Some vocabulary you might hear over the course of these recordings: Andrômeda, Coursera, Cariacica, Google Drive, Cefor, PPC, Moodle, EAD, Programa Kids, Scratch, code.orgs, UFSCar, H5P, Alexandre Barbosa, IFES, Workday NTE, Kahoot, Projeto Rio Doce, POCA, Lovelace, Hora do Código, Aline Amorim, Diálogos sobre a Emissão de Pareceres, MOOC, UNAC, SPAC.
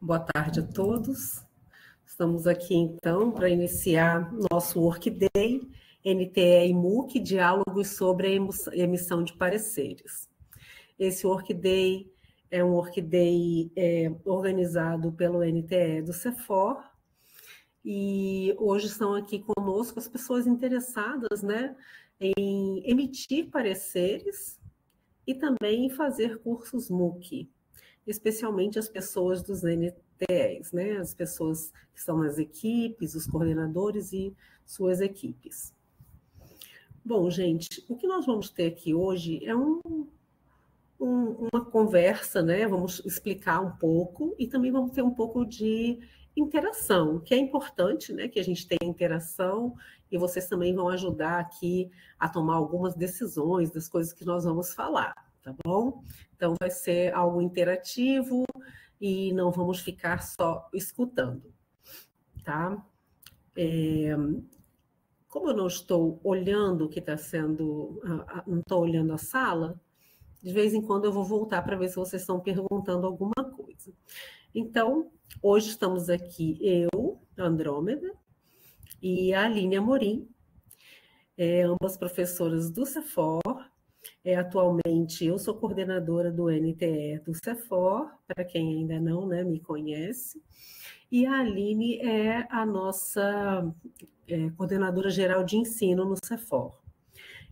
Boa tarde a todos. Estamos aqui, então, para iniciar nosso Workday NTE e MOOC, Diálogos sobre a Emissão de Pareceres. Esse Workday é um Workday organizado pelo NTE do Cefor, e hoje estão aqui conosco as pessoas interessadas, né, em emitir pareceres e também em fazer cursos MOOC, especialmente as pessoas dos NTEs, né, as pessoas que são as equipes, os coordenadores e suas equipes. Bom, gente, o que nós vamos ter aqui hoje é uma conversa, né, vamos explicar um pouco e também vamos ter um pouco de interação, que é importante, né, que a gente tenha interação, e vocês também vão ajudar aqui a tomar algumas decisões das coisas que nós vamos falar, tá bom? Então, vai ser algo interativo e não vamos ficar só escutando, tá? Como eu não estou olhando o que está sendo, não estou olhando a sala, de vez em quando eu vou voltar para ver se vocês estão perguntando alguma coisa. Então, hoje estamos aqui eu, Andrômeda, e a Aline Amorim, ambas professoras do Cefor. Atualmente, eu sou coordenadora do NTE do Cefor, para quem ainda não, né, me conhece. E a Aline é a nossa coordenadora geral de ensino no Cefor.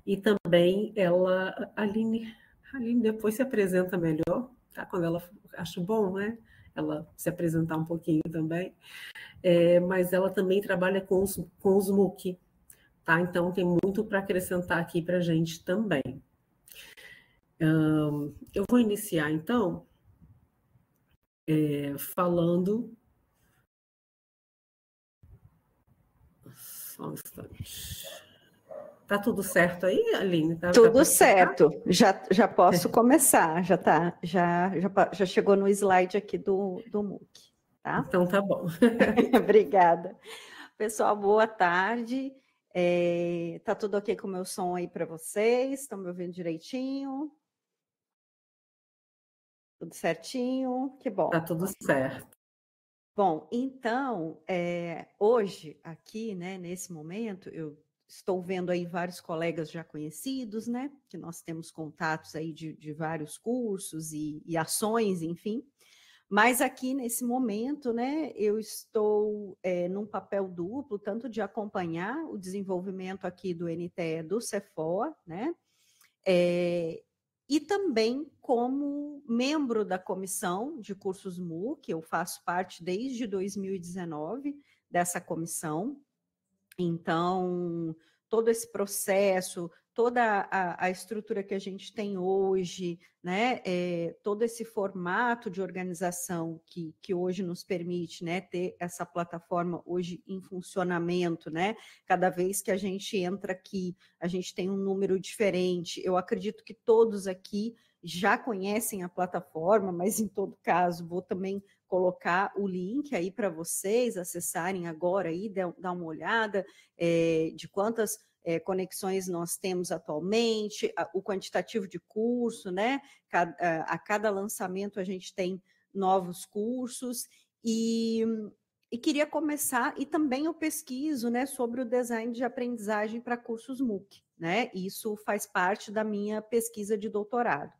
E também ela... A Aline depois se apresenta melhor, tá? Quando ela... Acho bom, né? Ela se apresentar um pouquinho também. Mas ela também trabalha com os MOOC, tá? Então, tem muito para acrescentar aqui para a gente também. Eu vou iniciar, então, falando... Só um instante... Tá tudo certo aí, Aline? Tá, tudo certo. Já posso começar. Já tá. Já chegou no slide aqui do MOOC, tá? Então tá bom. Obrigada. Pessoal, boa tarde. Tá tudo ok com o meu som aí para vocês? Estão me ouvindo direitinho? Tudo certinho? Que bom. Tá tudo certo. Bom, então, hoje aqui, né, nesse momento, eu estou vendo aí vários colegas já conhecidos, né? Que nós temos contatos aí de vários cursos e ações, enfim. Mas aqui nesse momento, né? Eu estou num papel duplo, tanto de acompanhar o desenvolvimento aqui do NTE do Cefor, né? E também como membro da comissão de cursos MOOC, eu faço parte desde 2019 dessa comissão. Então, todo esse processo, toda a estrutura que a gente tem hoje, né, todo esse formato de organização que hoje nos permite, né, ter essa plataforma hoje em funcionamento, né, cada vez que a gente entra aqui, a gente tem um número diferente. Eu acredito que todos aqui já conhecem a plataforma, mas em todo caso vou também colocar o link aí para vocês acessarem agora aí, dar uma olhada de quantas conexões nós temos atualmente, o quantitativo de curso, né? A cada lançamento a gente tem novos cursos e queria começar, e também eu pesquiso, né, sobre o design de aprendizagem para cursos MOOC, né? Isso faz parte da minha pesquisa de doutorado.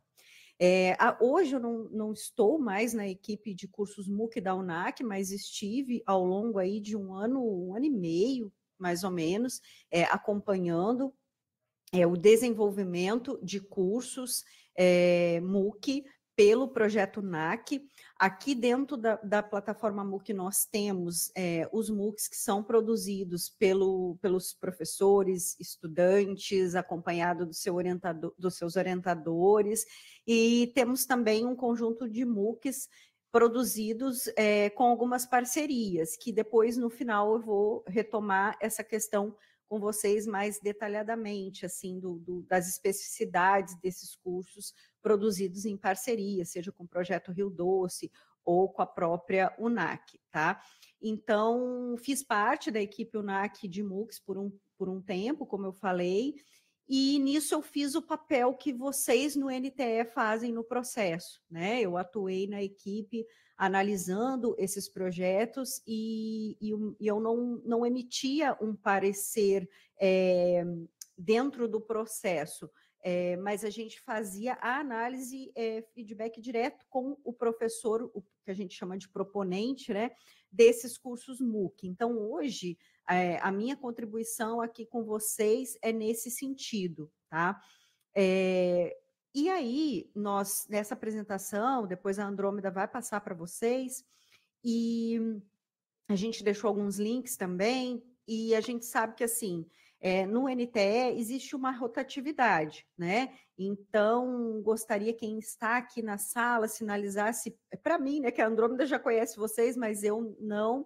Hoje eu não estou mais na equipe de cursos MOOC da UNAC, mas estive ao longo aí de um ano e meio, mais ou menos, acompanhando o desenvolvimento de cursos MOOC pelo projeto UNAC. Aqui dentro da plataforma MOOC nós temos os MOOCs que são produzidos pelos professores, estudantes, acompanhado dos seus orientadores, e temos também um conjunto de MOOCs produzidos com algumas parcerias, que depois no final eu vou retomar essa questão com vocês mais detalhadamente, assim, das especificidades desses cursos produzidos em parceria, seja com o Projeto Rio Doce ou com a própria UNAC, tá? Então, fiz parte da equipe UNAC de MOOCs por um tempo, como eu falei, E nisso eu fiz o papel que vocês no NTE fazem no processo, né? Eu atuei na equipe analisando esses projetos e eu não emitia um parecer dentro do processo, mas a gente fazia a análise, feedback direto com o professor, o que a gente chama de proponente, né, desses cursos MOOC. Então, hoje, a minha contribuição aqui com vocês é nesse sentido, tá? E aí, nós, nessa apresentação, depois a Andrômeda vai passar para vocês, e a gente deixou alguns links também, e a gente sabe que, assim, no NTE existe uma rotatividade, né? Então, gostaria quem está aqui na sala sinalizasse, para mim, né, que a Andrômeda já conhece vocês, mas eu não,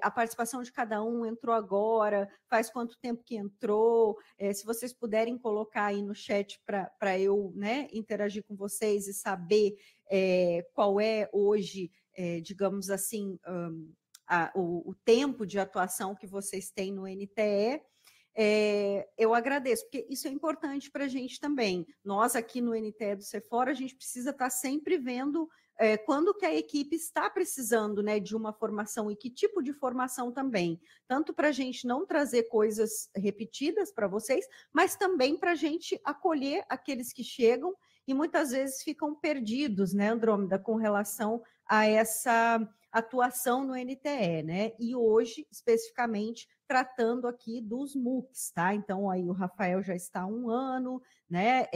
a participação de cada um entrou agora, faz quanto tempo que entrou, se vocês puderem colocar aí no chat para eu, né, interagir com vocês e saber qual é hoje, digamos assim, o tempo de atuação que vocês têm no NTE. Eu agradeço, porque isso é importante para a gente também. Nós aqui no NTE do Cefor, a gente precisa estar sempre vendo quando que a equipe está precisando, né, de uma formação e que tipo de formação também. Tanto para a gente não trazer coisas repetidas para vocês, mas também para a gente acolher aqueles que chegam e muitas vezes ficam perdidos, né, Andrômeda, com relação a essa atuação no NTE, né? E hoje, especificamente, tratando aqui dos MOOCs, tá? Então, aí o Rafael já está há um ano, né?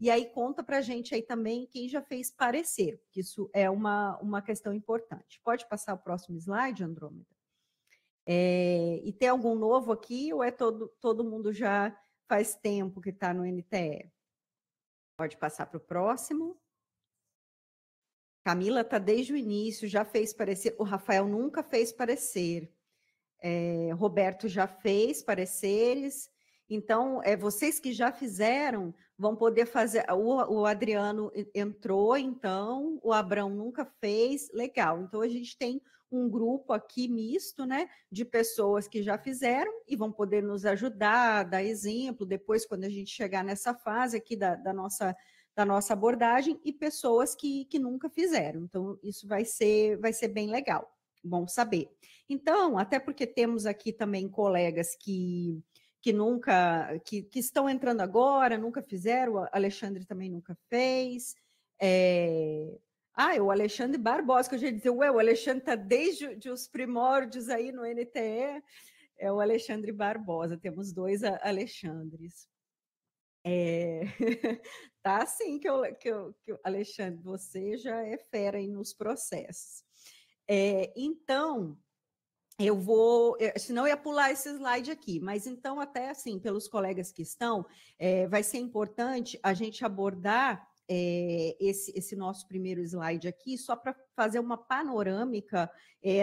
E aí conta pra gente aí também quem já fez parecer, que isso é uma questão importante. Pode passar o próximo slide, Andrômeda? E tem algum novo aqui ou é todo mundo já faz tempo que está no NTE? Pode passar para o próximo. Camila está desde o início, já fez parecer. O Rafael nunca fez parecer. Roberto já fez pareceres. Então, vocês que já fizeram vão poder fazer. O Adriano entrou, então. O Abrão nunca fez. Legal. Então, a gente tem um grupo aqui misto, né, de pessoas que já fizeram e vão poder nos ajudar, dar exemplo, depois quando a gente chegar nessa fase aqui da nossa abordagem, e pessoas que nunca fizeram. Então, isso vai ser bem legal, bom saber. Então, até porque temos aqui também colegas que estão entrando agora, nunca fizeram, o Alexandre também nunca fez, o Alexandre Barbosa, que eu já ia dizer, o Alexandre está desde os primórdios aí no NTE, é o Alexandre Barbosa, temos dois Alexandres. Tá assim que eu, Alexandre, você já é fera aí nos processos. Então, eu vou, senão eu ia pular esse slide aqui, mas então até assim, pelos colegas que estão, vai ser importante a gente abordar esse nosso primeiro slide aqui, só para fazer uma panorâmica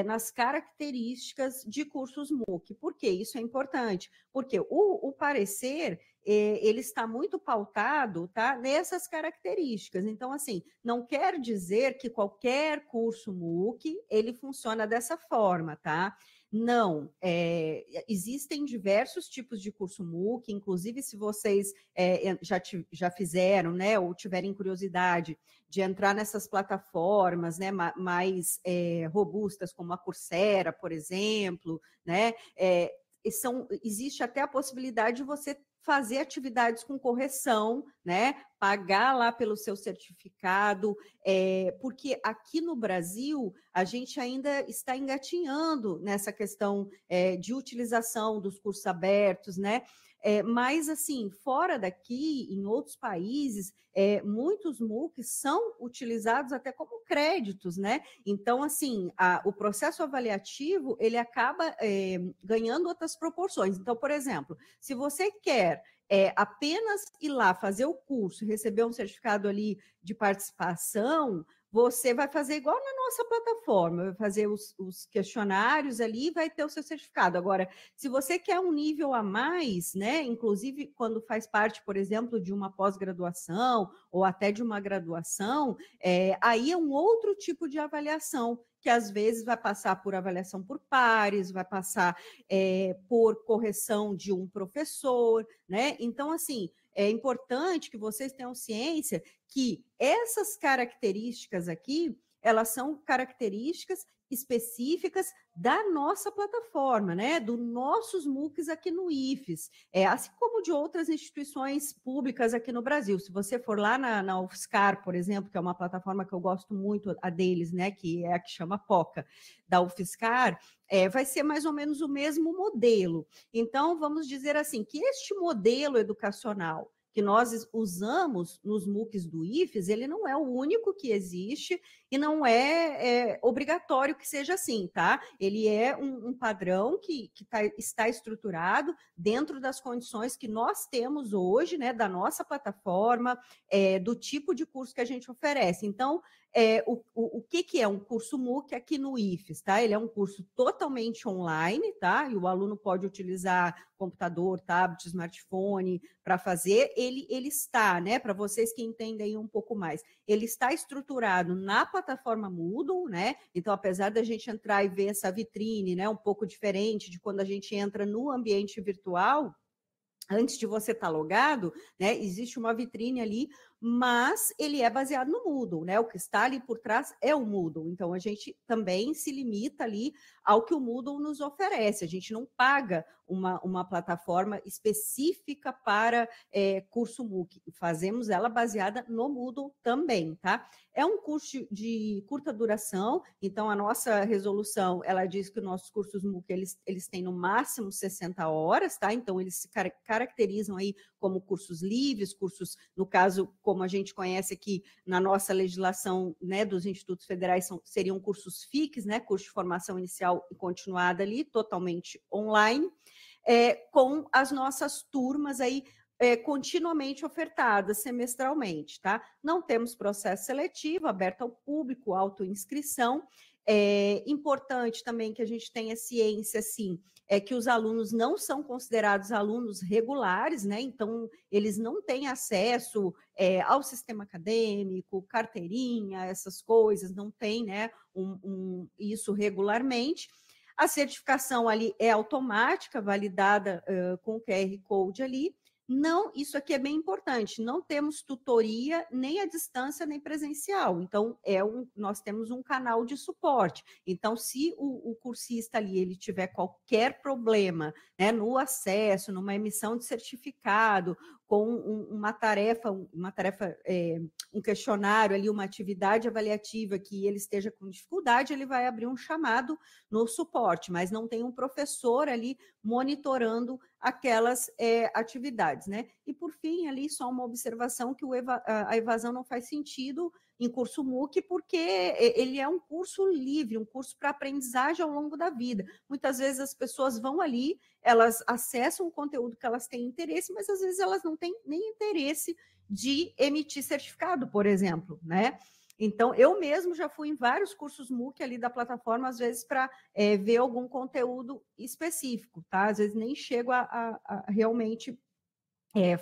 nas características de cursos MOOC. Por que isso é importante? Porque o parecer, ele está muito pautado, tá, nessas características. Então, assim, não quer dizer que qualquer curso MOOC, ele funciona dessa forma, tá? Não, existem diversos tipos de curso MOOC, inclusive se vocês já fizeram, né, ou tiverem curiosidade de entrar nessas plataformas, né, mais robustas, como a Coursera, por exemplo, né, existe até a possibilidade de você fazer atividades com correção, né, pagar lá pelo seu certificado, porque aqui no Brasil a gente ainda está engatinhando nessa questão de utilização dos cursos abertos, né, mas assim, fora daqui, em outros países, muitos MOOCs são utilizados até como créditos, né, então assim, o processo avaliativo, ele acaba ganhando outras proporções. Então, por exemplo, se você quer apenas ir lá fazer o curso, receber um certificado ali de participação, Você vai fazer igual na nossa plataforma, vai fazer os questionários ali e vai ter o seu certificado. Agora, se você quer um nível a mais, né, inclusive quando faz parte, por exemplo, de uma pós-graduação ou até de uma graduação, aí é um outro tipo de avaliação, que às vezes vai passar por avaliação por pares, vai passar por correção de um professor, né? Então, assim, é importante que vocês tenham ciência que essas características aqui, elas são características específicas da nossa plataforma, né? Dos nossos MOOCs aqui no IFES, assim como de outras instituições públicas aqui no Brasil. Se você for lá na UFSCar, por exemplo, que é uma plataforma que eu gosto muito, a deles, né? Que é a que chama POCA, da UFSCar, vai ser mais ou menos o mesmo modelo. Então, vamos dizer assim, que este modelo educacional que nós usamos nos MOOCs do IFES, ele não é o único que existe e não é obrigatório que seja assim, tá? Ele é um padrão que está estruturado dentro das condições que nós temos hoje, né, da nossa plataforma, do tipo de curso que a gente oferece. Então, o que é um curso MOOC aqui no IFES, tá? Ele é um curso totalmente online, tá? E o aluno pode utilizar computador, tablet, smartphone para fazer. Ele está, né? Para vocês que entendem um pouco mais, ele está estruturado na plataforma Moodle, né? Então, apesar da gente entrar e ver essa vitrine, né, um pouco diferente de quando a gente entra no ambiente virtual, antes de você estar logado, né, existe uma vitrine ali, mas ele é baseado no Moodle, né? O que está ali por trás é o Moodle. Então, a gente também se limita ali ao que o Moodle nos oferece. A gente não paga uma plataforma específica para curso MOOC. Fazemos ela baseada no Moodle também, tá? É um curso de curta duração, então a nossa resolução, ela diz que os nossos cursos MOOC, eles têm no máximo 60 horas, tá? Então, eles se caracterizam aí como cursos livres, cursos, no caso, como a gente conhece aqui na nossa legislação, né, dos institutos federais, seriam cursos FICs, né, curso de formação inicial e continuada ali, totalmente online, com as nossas turmas aí continuamente ofertadas semestralmente, tá? Não temos processo seletivo, aberto ao público, autoinscrição. É importante também que a gente tenha ciência, sim, que os alunos não são considerados alunos regulares, né? Então, eles não têm acesso ao sistema acadêmico, carteirinha, essas coisas, não tem, né, isso regularmente. A certificação ali é automática, validada com o QR Code ali. Não, isso aqui é bem importante, não temos tutoria nem à distância nem presencial, então nós temos um canal de suporte, então se o cursista ali ele tiver qualquer problema, né, no acesso, numa emissão de certificado, com uma tarefa um questionário ali, uma atividade avaliativa que ele esteja com dificuldade, ele vai abrir um chamado no suporte, mas não tem um professor ali monitorando aquelas atividades, né? E, por fim, ali só uma observação que a evasão não faz sentido em curso MOOC, porque ele é um curso livre, um curso para aprendizagem ao longo da vida. Muitas vezes as pessoas vão ali, elas acessam o conteúdo que elas têm interesse, mas às vezes elas não têm nem interesse de emitir certificado, por exemplo, né? Então, eu mesmo já fui em vários cursos MOOC ali da plataforma, às vezes para ver algum conteúdo específico, tá? Às vezes nem chego a realmente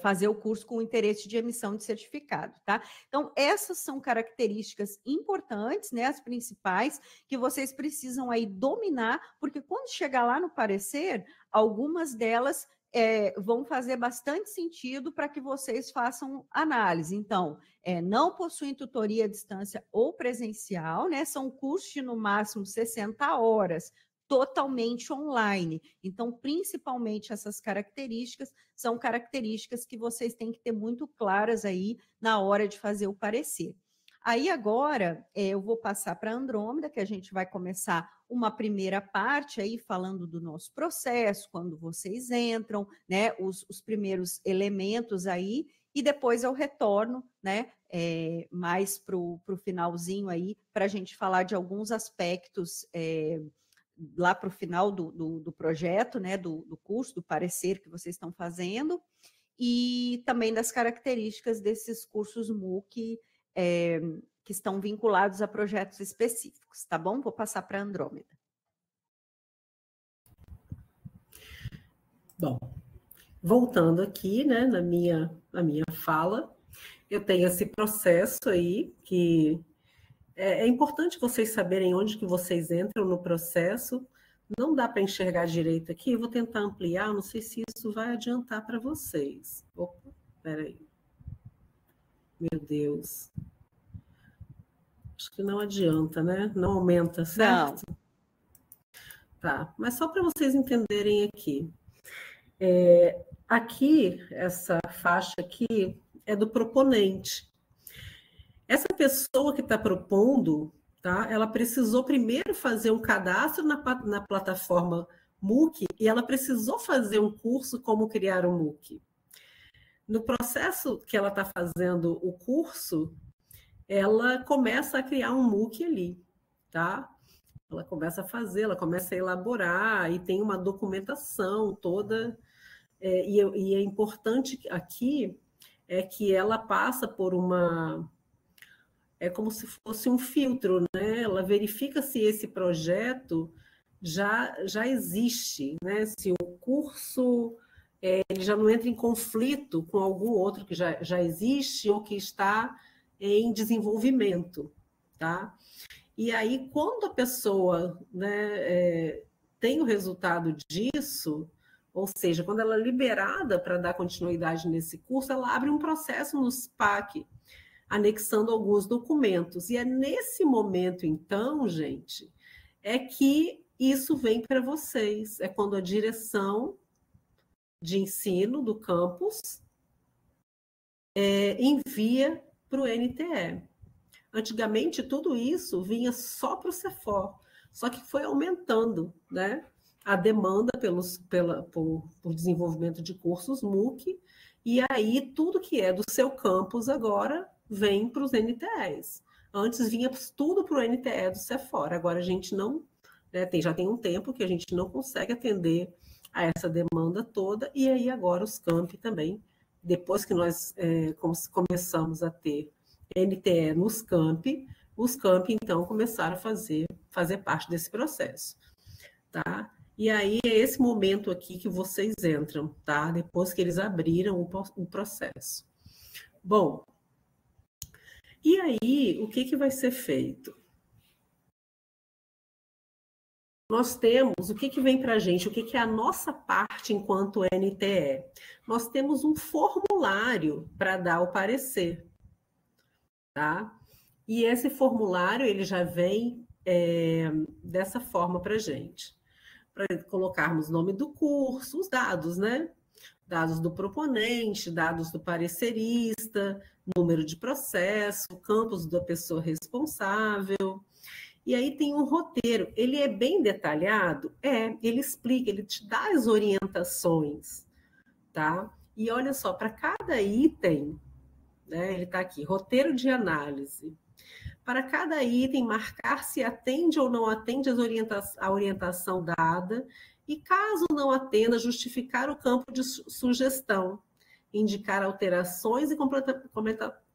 fazer o curso com interesse de emissão de certificado, tá? Então, essas são características importantes, né, as principais, que vocês precisam aí dominar, porque quando chegar lá no parecer, algumas delas vão fazer bastante sentido para que vocês façam análise. Então, não possuem tutoria à distância ou presencial, né? São cursos de, no máximo, 60 horas, totalmente online. Então, principalmente essas características são características que vocês têm que ter muito claras aí na hora de fazer o parecer. Aí agora eu vou passar para a Andrômeda, que a gente vai começar uma primeira parte aí falando do nosso processo, quando vocês entram, né, os primeiros elementos aí, e depois eu retorno, né, mais para o finalzinho aí, para a gente falar de alguns aspectos lá para o final do projeto, né, do curso, do parecer que vocês estão fazendo, e também das características desses cursos MOOC que estão vinculados a projetos específicos, tá bom? Vou passar para a Andrômeda. Bom, voltando aqui, né, na minha fala, eu tenho esse processo aí que é importante vocês saberem onde que vocês entram no processo. Não dá para enxergar direito aqui, eu vou tentar ampliar, não sei se isso vai adiantar para vocês. Opa, peraí. Meu Deus. Acho que não adianta, né? Não aumenta, certo? Não. Tá, mas só para vocês entenderem aqui. Aqui, essa faixa aqui é do proponente. Essa pessoa que está propondo, tá? Ela precisou primeiro fazer um cadastro na plataforma MOOC e ela precisou fazer um curso como criar um MOOC. No processo que ela está fazendo o curso, ela começa a criar um MOOC ali, tá? Ela começa a fazer, ela começa a elaborar e tem uma documentação toda. E é importante aqui é que ela passa por uma... É como se fosse um filtro, né? Ela verifica se esse projeto já existe, né? Se o curso ele já não entra em conflito com algum outro que já existe ou que está em desenvolvimento, tá? E aí, quando a pessoa, né, tem o resultado disso, ou seja, quando ela é liberada para dar continuidade nesse curso, ela abre um processo no SPAC, anexando alguns documentos. E é nesse momento, então, gente, é que isso vem para vocês. É quando a direção de ensino do campus envia para o NTE. Antigamente, tudo isso vinha só para o Cefor, só que foi aumentando, né, a demanda por desenvolvimento de cursos MOOC, e aí tudo que é do seu campus agora vem para os NTEs. Antes vinha tudo para o NTE do Cefor, agora a gente não, né, já tem um tempo que a gente não consegue atender a essa demanda toda, e aí agora os campi também, depois que nós começamos a ter NTE nos campi, os campi então começaram a fazer parte desse processo, tá? E aí é esse momento aqui que vocês entram, tá? Depois que eles abriram o processo. Bom, e aí o que vai ser feito? Nós temos, o que vem para a gente, o que é a nossa parte enquanto NTE? Nós temos um formulário para dar o parecer, tá? E esse formulário, ele já vem dessa forma para a gente. Para colocarmos o nome do curso, os dados, né? Dados do proponente, dados do parecerista, número de processo, campus da pessoa responsável... E aí tem um roteiro, ele é bem detalhado? Ele explica, ele te dá as orientações, tá? E olha só, para cada item, né, ele está aqui, roteiro de análise. Para cada item, marcar se atende ou não atende a orientação dada e, caso não atenda, justificar o campo de sugestão, indicar alterações e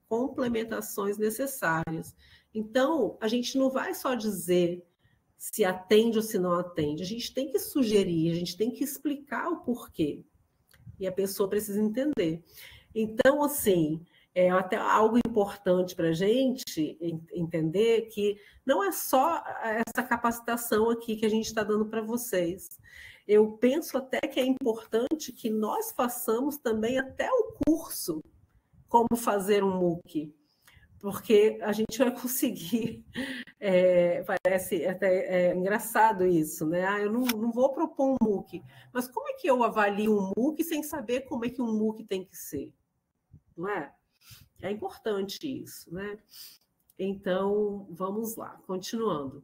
complementações necessárias. Então, a gente não vai só dizer se atende ou se não atende, a gente tem que sugerir, a gente tem que explicar o porquê. E a pessoa precisa entender. Então, assim, é até algo importante para a gente entender que não é só essa capacitação aqui que a gente está dando para vocês. Eu penso até que é importante que nós façamos também até o curso como fazer um MOOC, porque a gente vai conseguir, parece até engraçado isso, né? Ah, eu não vou propor um MOOC, mas como é que eu avalio um MOOC sem saber como é que um MOOC tem que ser? Não é? É importante isso, né? Então, vamos lá, continuando.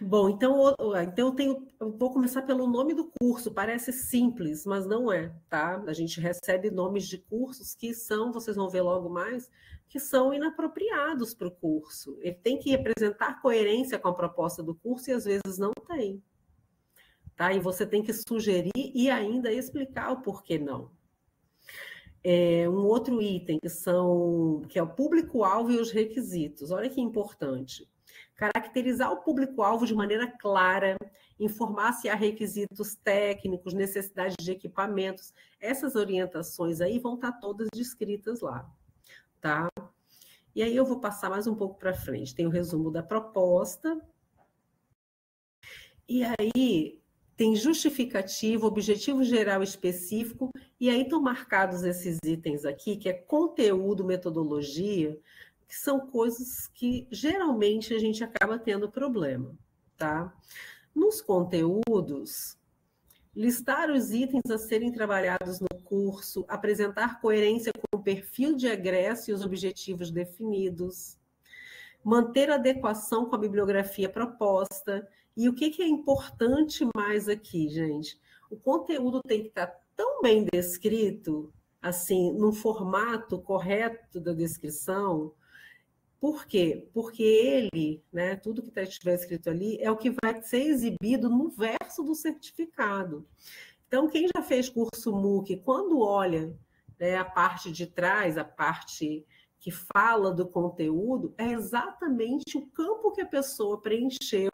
Bom, então eu vou começar pelo nome do curso, parece simples, mas não é, tá? A gente recebe nomes de cursos que são, vocês vão ver logo mais, que são inapropriados para o curso. Ele tem que representar coerência com a proposta do curso e às vezes não tem, tá? E você tem que sugerir e ainda explicar o porquê não. Um outro item que é o público-alvo e os requisitos. Olha que importante. Caracterizar o público-alvo de maneira clara, informar se há requisitos técnicos, necessidades de equipamentos. Essas orientações aí vão estar todas descritas lá, tá? E aí eu vou passar mais um pouco para frente. Tem o resumo da proposta. E aí tem justificativo, objetivo geral específico, e aí estão marcados esses itens aqui, que é conteúdo, metodologia, que são coisas que geralmente a gente acaba tendo problema, tá? Nos conteúdos, listar os itens a serem trabalhados no curso, apresentar coerência com o perfil de egresso e os objetivos definidos, manter adequação com a bibliografia proposta. E o que é importante mais aqui, gente? O conteúdo tem que estar tão bem descrito, assim, num formato correto da descrição. Por quê? Porque ele, né, tudo que estiver escrito ali, é o que vai ser exibido no verso do certificado. Então, quem já fez curso MOOC, quando olha, né, a parte de trás, a parte que fala do conteúdo, é exatamente o campo que a pessoa preencheu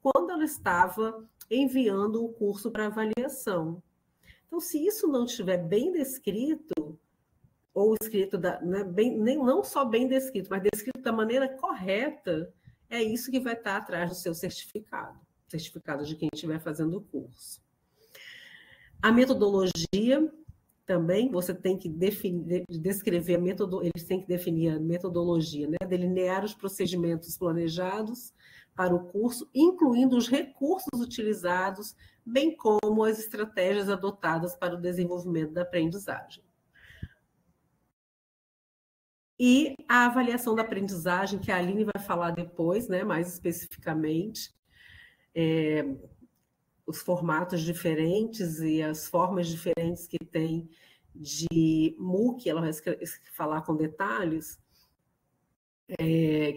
quando ela estava enviando o curso para avaliação. Então, se isso não estiver bem descrito, ou escrito, não só bem descrito, mas descrito da maneira correta, é isso que vai estar atrás do seu certificado, certificado de quem estiver fazendo o curso. A metodologia também, você tem que descrever, eles têm que definir a metodologia, né? Delinear os procedimentos planejados para o curso, incluindo os recursos utilizados, bem como as estratégias adotadas para o desenvolvimento da aprendizagem. E a avaliação da aprendizagem, que a Aline vai falar depois, né, mais especificamente, os formatos diferentes e as formas diferentes que tem de MOOC, ela vai falar com detalhes,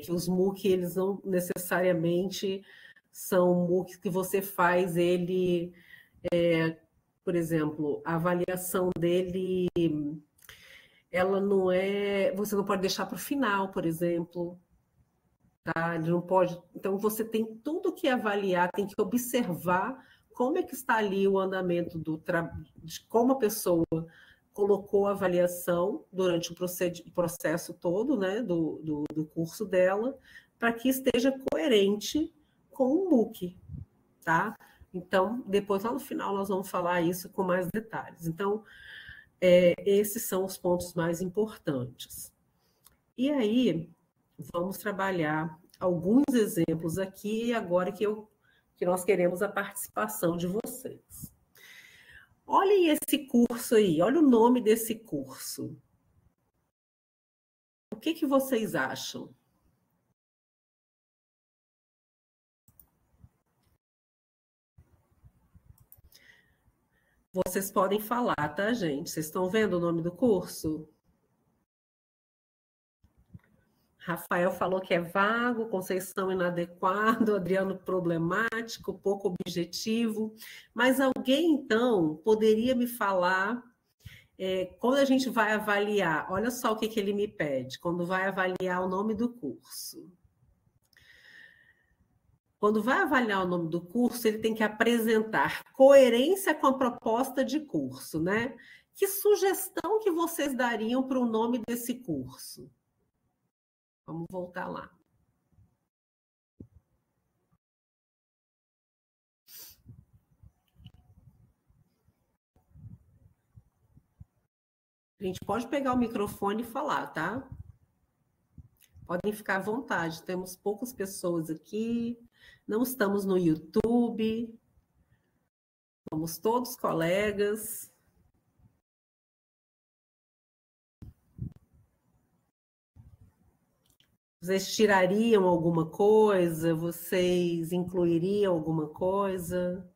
que os MOOC, eles não necessariamente são MOOCs que você faz ele, por exemplo, a avaliação dele, ela não é, você não pode deixar para o final, por exemplo, tá? Ele não pode, então você tem tudo que avaliar, tem que observar como é que está ali o andamento do trabalho, de como a pessoa colocou a avaliação durante o processo todo, né, do curso dela, para que esteja coerente com o MOOC, tá? Então, depois, lá no final, nós vamos falar isso com mais detalhes. Então, esses são os pontos mais importantes. E aí, vamos trabalhar alguns exemplos aqui, agora que nós queremos a participação de vocês. Olhem esse curso aí, olha o nome desse curso. O que vocês acham? Vocês podem falar, tá, gente? Vocês estão vendo o nome do curso? Rafael falou que é vago, Conceição inadequado, Adriano problemático, pouco objetivo. Mas alguém, então, poderia me falar, quando a gente vai avaliar, olha só o que ele me pede, quando vai avaliar o nome do curso. Quando vai avaliar o nome do curso, ele tem que apresentar coerência com a proposta de curso, né? Que sugestão que vocês dariam para o nome desse curso? Vamos voltar lá. A gente pode pegar o microfone e falar, tá? Podem ficar à vontade. Temos poucas pessoas aqui. Não estamos no YouTube. Somos todos colegas. Vocês tirariam alguma coisa? Vocês incluiriam alguma coisa?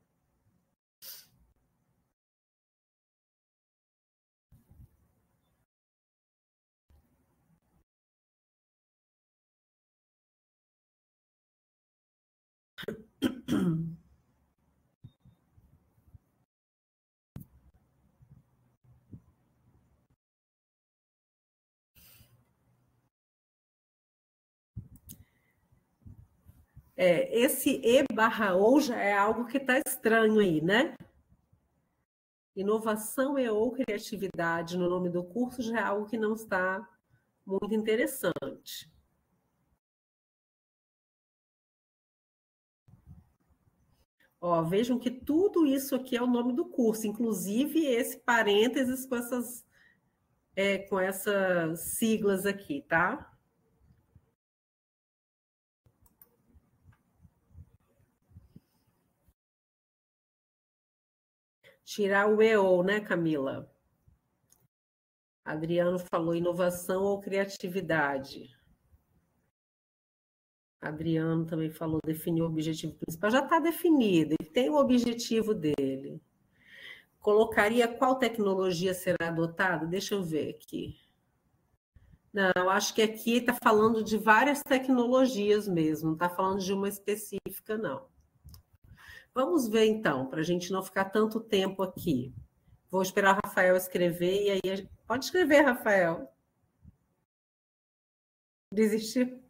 esse E/ou já é algo que está estranho aí, né? Inovação e ou criatividade no nome do curso já é algo que não está muito interessante. Ó, vejam que tudo isso aqui é o nome do curso, inclusive esse parênteses com essas siglas aqui, tá? Tirar o EO, né, Camila? Adriano falou inovação ou criatividade. Adriano também falou definir o objetivo principal. Já está definido, ele tem o objetivo dele. Colocaria qual tecnologia será adotada? Deixa eu ver aqui. Não, acho que aqui está falando de várias tecnologias mesmo, não está falando de uma específica, não. Vamos ver, então, para a gente não ficar tanto tempo aqui. Vou esperar o Rafael escrever, e aí... Pode escrever, Rafael. Desistiu?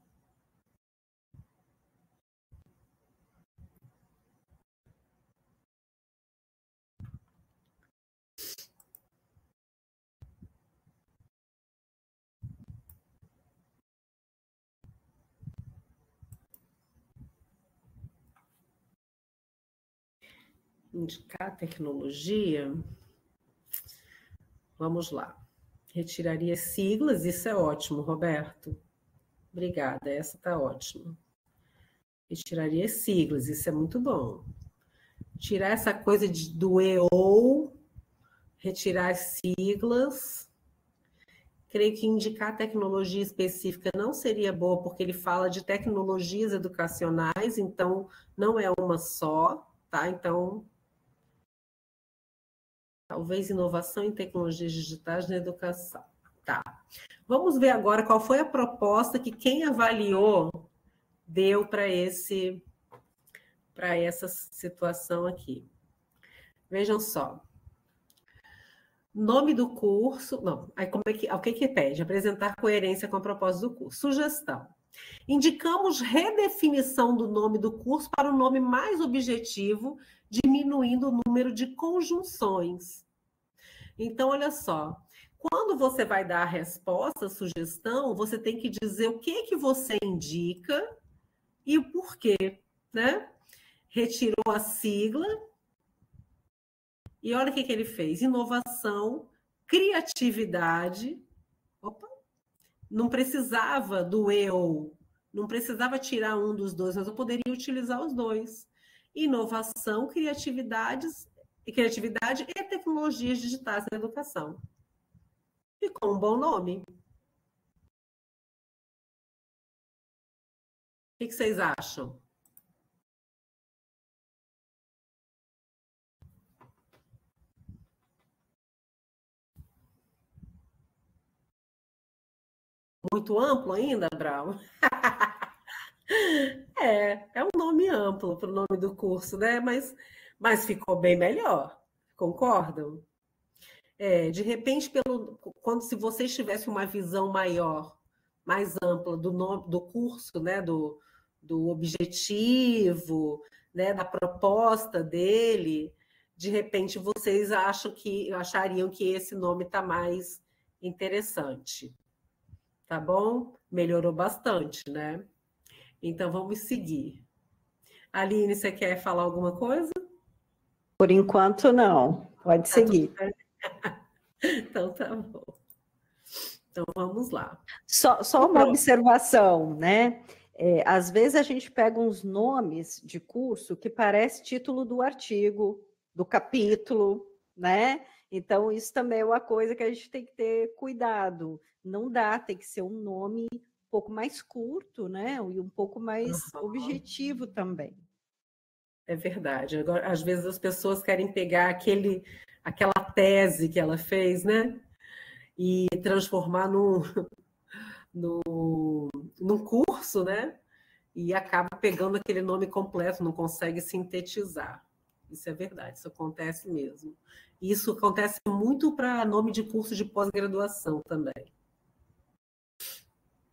Indicar tecnologia. Vamos lá. Retiraria siglas, isso é ótimo, Roberto. Obrigada, essa está ótima. Retiraria siglas, isso é muito bom. Tirar essa coisa do e ou, retirar as siglas. Creio que indicar tecnologia específica não seria boa, porque ele fala de tecnologias educacionais, então não é uma só, tá? Então... Talvez inovação em tecnologias digitais na educação. Tá. Vamos ver agora qual foi a proposta que quem avaliou deu para essa situação aqui. Vejam só. Nome do curso... Não, aí como é que, o que que pede? Apresentar coerência com a proposta do curso. Sugestão. Indicamos redefinição do nome do curso para um nome mais objetivo, diminuindo o número de conjunções. Então, olha só, quando você vai dar a resposta, a sugestão, você tem que dizer o que que você indica e o porquê, né? Retirou a sigla e olha o que que ele fez. Inovação, criatividade... Opa! Não precisava do e ou, não precisava tirar um dos dois, mas eu poderia utilizar os dois. Inovação, criatividade e tecnologias digitais na educação. Ficou um bom nome. O que vocês acham? Muito amplo ainda, Brau? É um nome amplo para o nome do curso, né? Mas ficou bem melhor, concordam? É, de repente, se vocês tivessem uma visão maior, mais ampla do nome do curso, né? Do objetivo, né? Da proposta dele, de repente vocês achariam que esse nome está mais interessante. Tá bom? Melhorou bastante, né? Então, vamos seguir. Aline, você quer falar alguma coisa? Por enquanto, não. Pode seguir. Então, tá bom. Então, vamos lá. Só uma observação, né? É, às vezes, a gente pega uns nomes de curso que parece título do artigo, do capítulo, né? Então, isso também é uma coisa que a gente tem que ter cuidado. Não dá, tem que ser um nome um pouco mais curto, né? E um pouco mais objetivo também. É verdade. Agora, às vezes as pessoas querem pegar aquela tese que ela fez, né? E transformar num curso, né? E acaba pegando aquele nome completo, não consegue sintetizar. Isso é verdade, isso acontece mesmo. Isso acontece muito para nome de curso de pós-graduação também.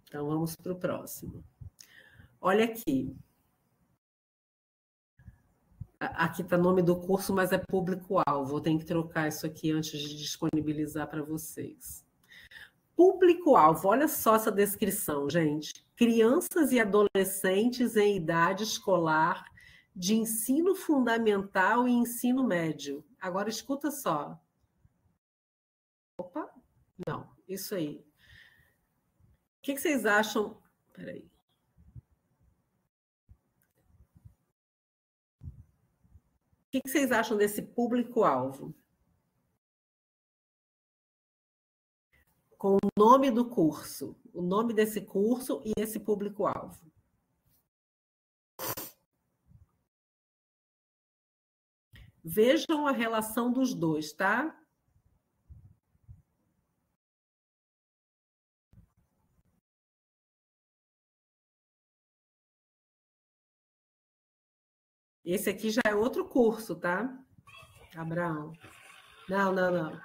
Então, vamos para o próximo. Olha aqui. Aqui está o nome do curso, mas é público-alvo. Vou ter que trocar isso aqui antes de disponibilizar para vocês. Público-alvo, olha só essa descrição, gente. Crianças e adolescentes em idade escolar de ensino fundamental e ensino médio. Agora escuta só. Opa, não, isso aí. O que vocês acham? Peraí. O que vocês acham desse público-alvo? Com o nome do curso, o nome desse curso e esse público-alvo. Vejam a relação dos dois, tá? Esse aqui já é outro curso, tá? Abraão. Não, não, não.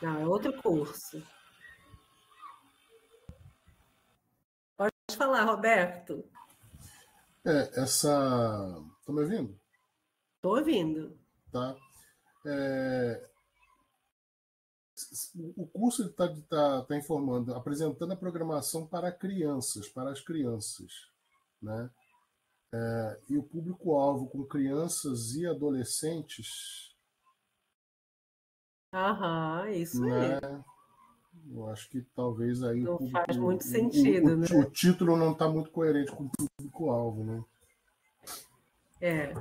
Não, é outro curso. Pode falar, Roberto. Essa... Estão me ouvindo? Estou ouvindo. Tá. O curso está informando, apresentando a programação para crianças, para as crianças, né? E o público-alvo com crianças e adolescentes. Aham, isso né? Aí. Eu acho que talvez aí... Não público, faz muito sentido, né? O título não está muito coerente com o público-alvo, né? É.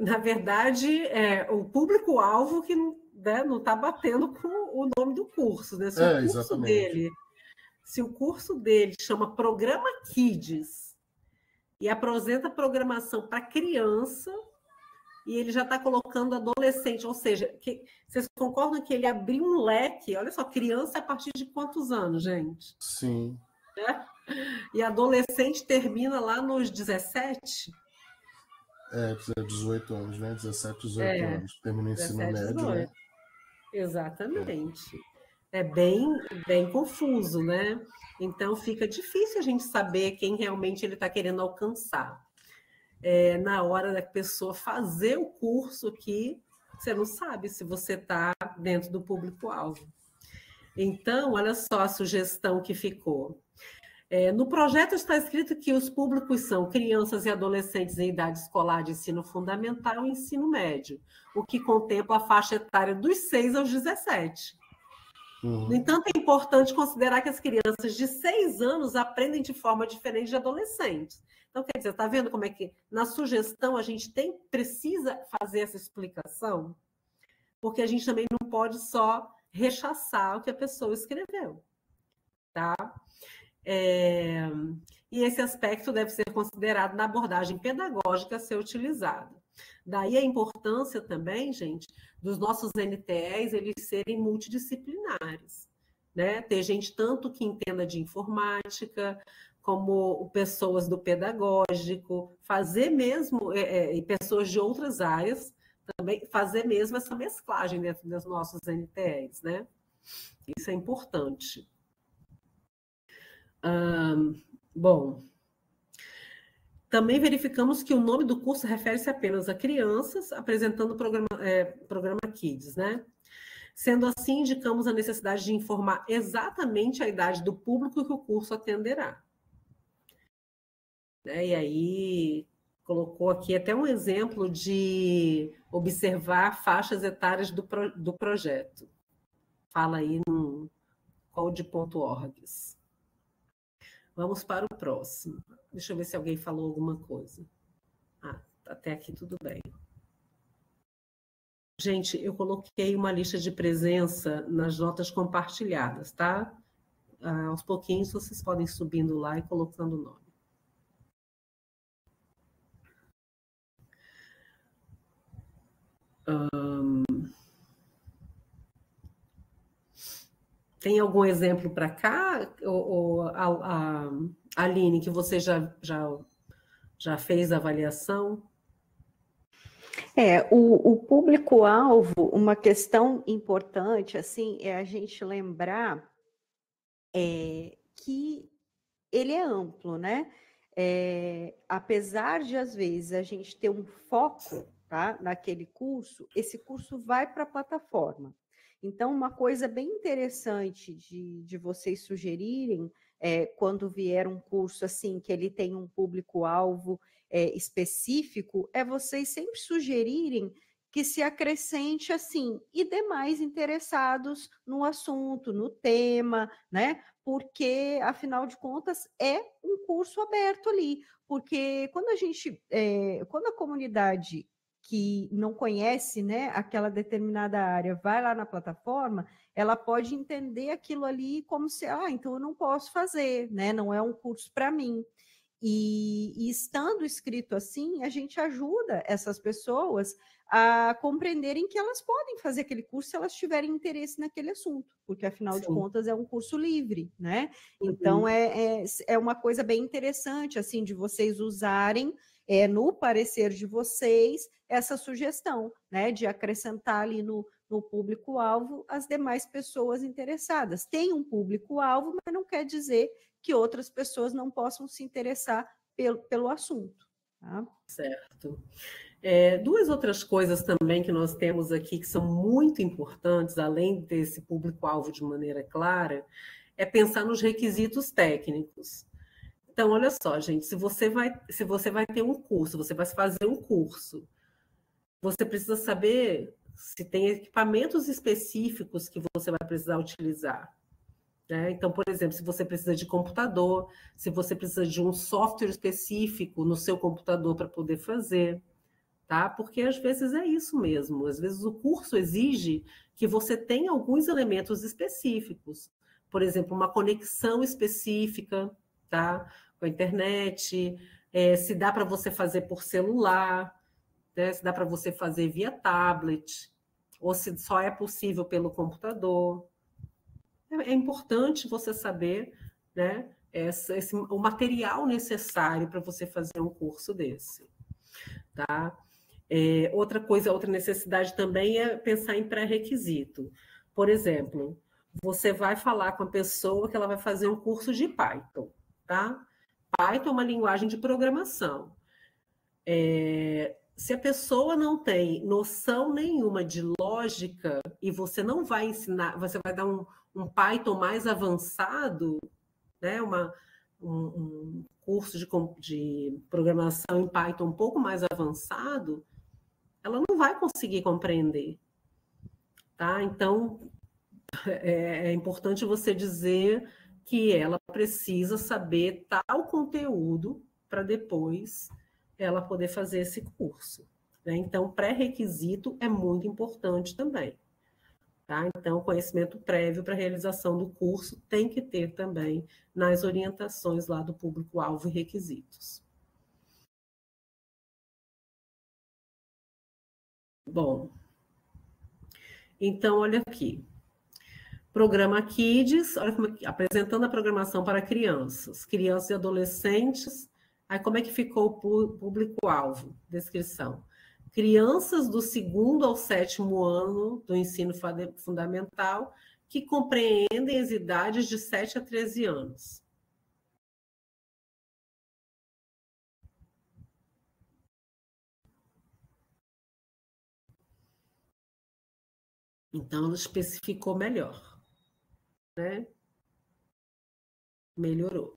Na verdade, o público-alvo que não está batendo com o nome do curso, né? Se o curso exatamente. Dele... Se o curso dele chama Programa Kids e apresenta programação para criança e ele já está colocando adolescente, ou seja, vocês concordam que ele abriu um leque? Olha só, criança a partir de quantos anos, gente? Sim. É? E adolescente termina lá nos 17? 18 anos, né? 17, 18 anos. Termina o ensino médio, né? Exatamente. É bem confuso, né? Então, fica difícil a gente saber quem realmente ele está querendo alcançar. Na hora da pessoa fazer o curso aqui, você não sabe se você está dentro do público-alvo. Então, olha só a sugestão que ficou. No projeto está escrito que os públicos são crianças e adolescentes em idade escolar de ensino fundamental e ensino médio, o que contempla a faixa etária dos 6 aos 17. No entanto, é importante considerar que as crianças de 6 anos aprendem de forma diferente de adolescentes. Então, quer dizer, está vendo como é que na sugestão a gente precisa fazer essa explicação? Porque a gente também não pode só rechaçar o que a pessoa escreveu, tá? E esse aspecto deve ser considerado na abordagem pedagógica a ser utilizada. Daí a importância também, gente, dos nossos NTEs eles serem multidisciplinares, né? Ter gente tanto que entenda de informática, como pessoas do pedagógico, fazer mesmo, e pessoas de outras áreas também, fazer mesmo essa mesclagem dentro dos nossos NTEs, né? Isso é importante. Bom... Também verificamos que o nome do curso refere-se apenas a crianças, apresentando o programa Kids, né? Sendo assim, indicamos a necessidade de informar exatamente a idade do público que o curso atenderá. E aí, colocou aqui até um exemplo de observar faixas etárias do projeto. Fala aí no code.orgs. Vamos para o próximo. Deixa eu ver se alguém falou alguma coisa. Ah, até aqui tudo bem. Gente, eu coloquei uma lista de presença nas notas compartilhadas, tá? Aos pouquinhos vocês podem subindo lá e colocando o nome. Tem algum exemplo para cá, ou Aline, que você já fez a avaliação? O público-alvo, uma questão importante, assim, é a gente lembrar que ele é amplo, né? apesar de, às vezes, a gente ter um foco, tá, naquele curso, esse curso vai para a plataforma. Então, uma coisa bem interessante de vocês sugerirem, quando vier um curso assim, que ele tem um público-alvo específico, é vocês sempre sugerirem que se acrescente assim, e demais interessados no assunto, no tema, né? Porque, afinal de contas, é um curso aberto ali. Porque quando a gente, quando a comunidade que não conhece, né, aquela determinada área, vai lá na plataforma, ela pode entender aquilo ali como se, ah, então eu não posso fazer, né? Não é um curso para mim. E estando escrito assim, a gente ajuda essas pessoas a compreenderem que elas podem fazer aquele curso se elas tiverem interesse naquele assunto, porque, afinal Sim. de contas, é um curso livre, né? Então, uhum. é uma coisa bem interessante, assim, de vocês usarem, no parecer de vocês, essa sugestão, né, de acrescentar ali no público-alvo as demais pessoas interessadas. Tem um público-alvo, mas não quer dizer que outras pessoas não possam se interessar pelo assunto. Tá? Certo. Duas outras coisas também que nós temos aqui que são muito importantes, além desse público-alvo de maneira clara, é pensar nos requisitos técnicos. Então, olha só, gente, se você vai ter um curso, você vai fazer um curso, você precisa saber se tem equipamentos específicos que você vai precisar utilizar. Né? Então, por exemplo, se você precisa de computador, se você precisa de um software específico no seu computador para poder fazer, tá? Porque às vezes é isso mesmo, às vezes o curso exige que você tenha alguns elementos específicos, por exemplo, uma conexão específica, tá? Com a internet, se dá para você fazer por celular, né? Se dá para você fazer via tablet, ou se só é possível pelo computador. É importante você saber, né, o material necessário para você fazer um curso desse. Tá? Outra necessidade também é pensar em pré-requisito. Por exemplo, você vai falar com a pessoa que ela vai fazer um curso de Python. Tá? Python é uma linguagem de programação. Se a pessoa não tem noção nenhuma de lógica e você não vai ensinar, você vai dar um Python mais avançado, né? um curso de programação em Python um pouco mais avançado, ela não vai conseguir compreender. Tá? Então, é importante você dizer que ela precisa saber tal conteúdo para depois ela poder fazer esse curso. Né? Então, pré-requisito é muito importante também. Tá? Então, conhecimento prévio para a realização do curso tem que ter também nas orientações lá do público-alvo e requisitos. Bom, então, olha aqui. Programa Kids, olha como aqui, apresentando a programação para crianças e adolescentes. Aí, como é que ficou o público-alvo? Descrição. Crianças do 2º ao 7º ano do ensino fundamental que compreendem as idades de 7 a 13 anos. Então, ela especificou melhor, né? Melhorou.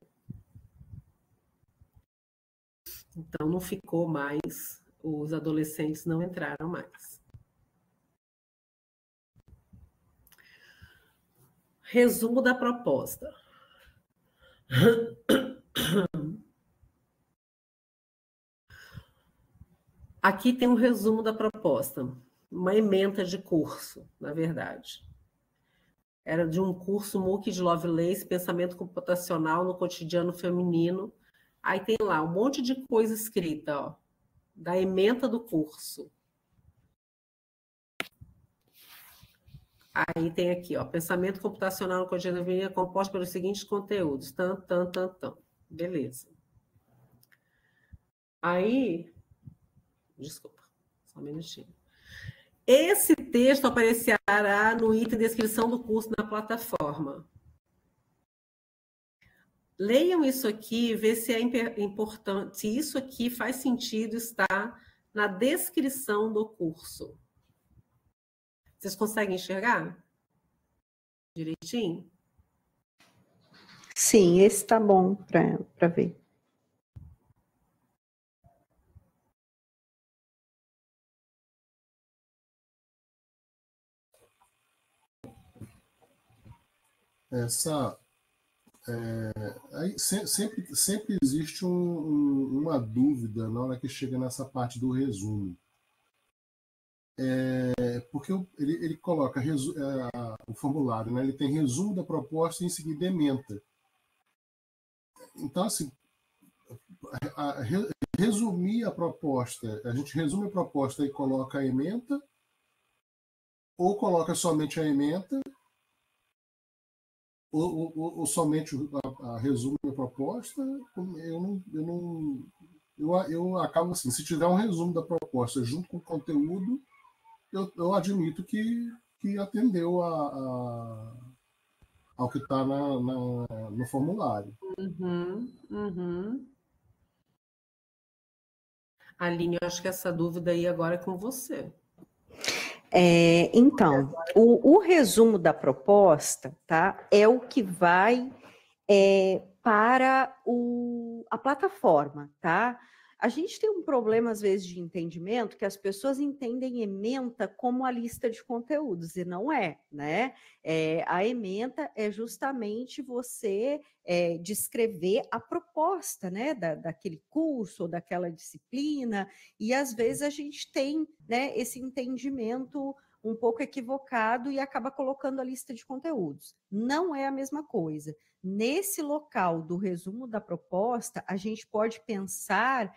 Então, não ficou mais, os adolescentes não entraram mais. Resumo da proposta. Aqui tem um resumo da proposta, uma ementa de curso, na verdade. Era de um curso MOOC de Lovelace, Pensamento Computacional no Cotidiano Feminino. Aí tem lá um monte de coisa escrita, ó, da ementa do curso. Aí tem aqui, ó, pensamento computacional no cotidiano é composto pelos seguintes conteúdos, beleza. Aí, desculpa, só um minutinho. Esse texto aparecerá no item descrição do curso na plataforma. Leiam isso aqui, vê se é importante, se isso aqui faz sentido estar na descrição do curso. Vocês conseguem enxergar direitinho? Sim, esse tá bom para ver. Sempre existe uma dúvida na hora que chega nessa parte do resumo. Porque ele coloca o formulário, né? Ele tem resumo da proposta e em seguida ementa. Então, assim, resumir a proposta, a gente resume a proposta e coloca a ementa, ou coloca somente a ementa, ou somente resumo da proposta. Eu acabo assim, se tiver um resumo da proposta junto com o conteúdo, eu admito que atendeu ao que está no formulário. Uhum, uhum. Aline, eu acho que essa dúvida aí agora é com você. Então, o resumo da proposta, tá, é o que vai para a plataforma, tá? A gente tem um problema, às vezes, de entendimento, que as pessoas entendem ementa como a lista de conteúdos, e não é, né? A ementa é justamente você descrever a proposta, né, daquele curso ou daquela disciplina, e às vezes a gente tem, né, esse entendimento um pouco equivocado e acaba colocando a lista de conteúdos. Não é a mesma coisa. Nesse local do resumo da proposta, a gente pode pensar...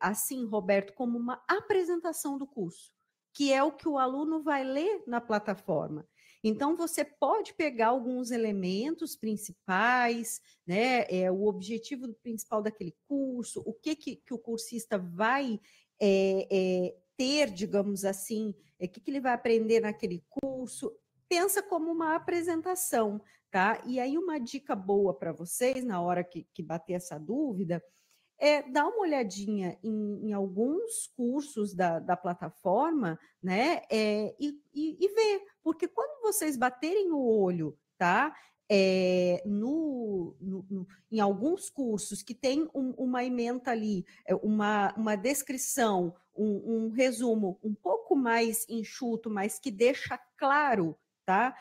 assim, Roberto, como uma apresentação do curso, que é o que o aluno vai ler na plataforma. Então, você pode pegar alguns elementos principais, né, o objetivo principal daquele curso, o que o cursista vai ter, digamos assim, que ele vai aprender naquele curso. Pensa como uma apresentação, tá? E aí, uma dica boa para vocês, na hora que bater essa dúvida... dá uma olhadinha em alguns cursos da plataforma, né? E ver, porque quando vocês baterem o olho, tá? Em alguns cursos que tem uma ementa ali, uma descrição, um resumo um pouco mais enxuto, mas que deixa claro, tá?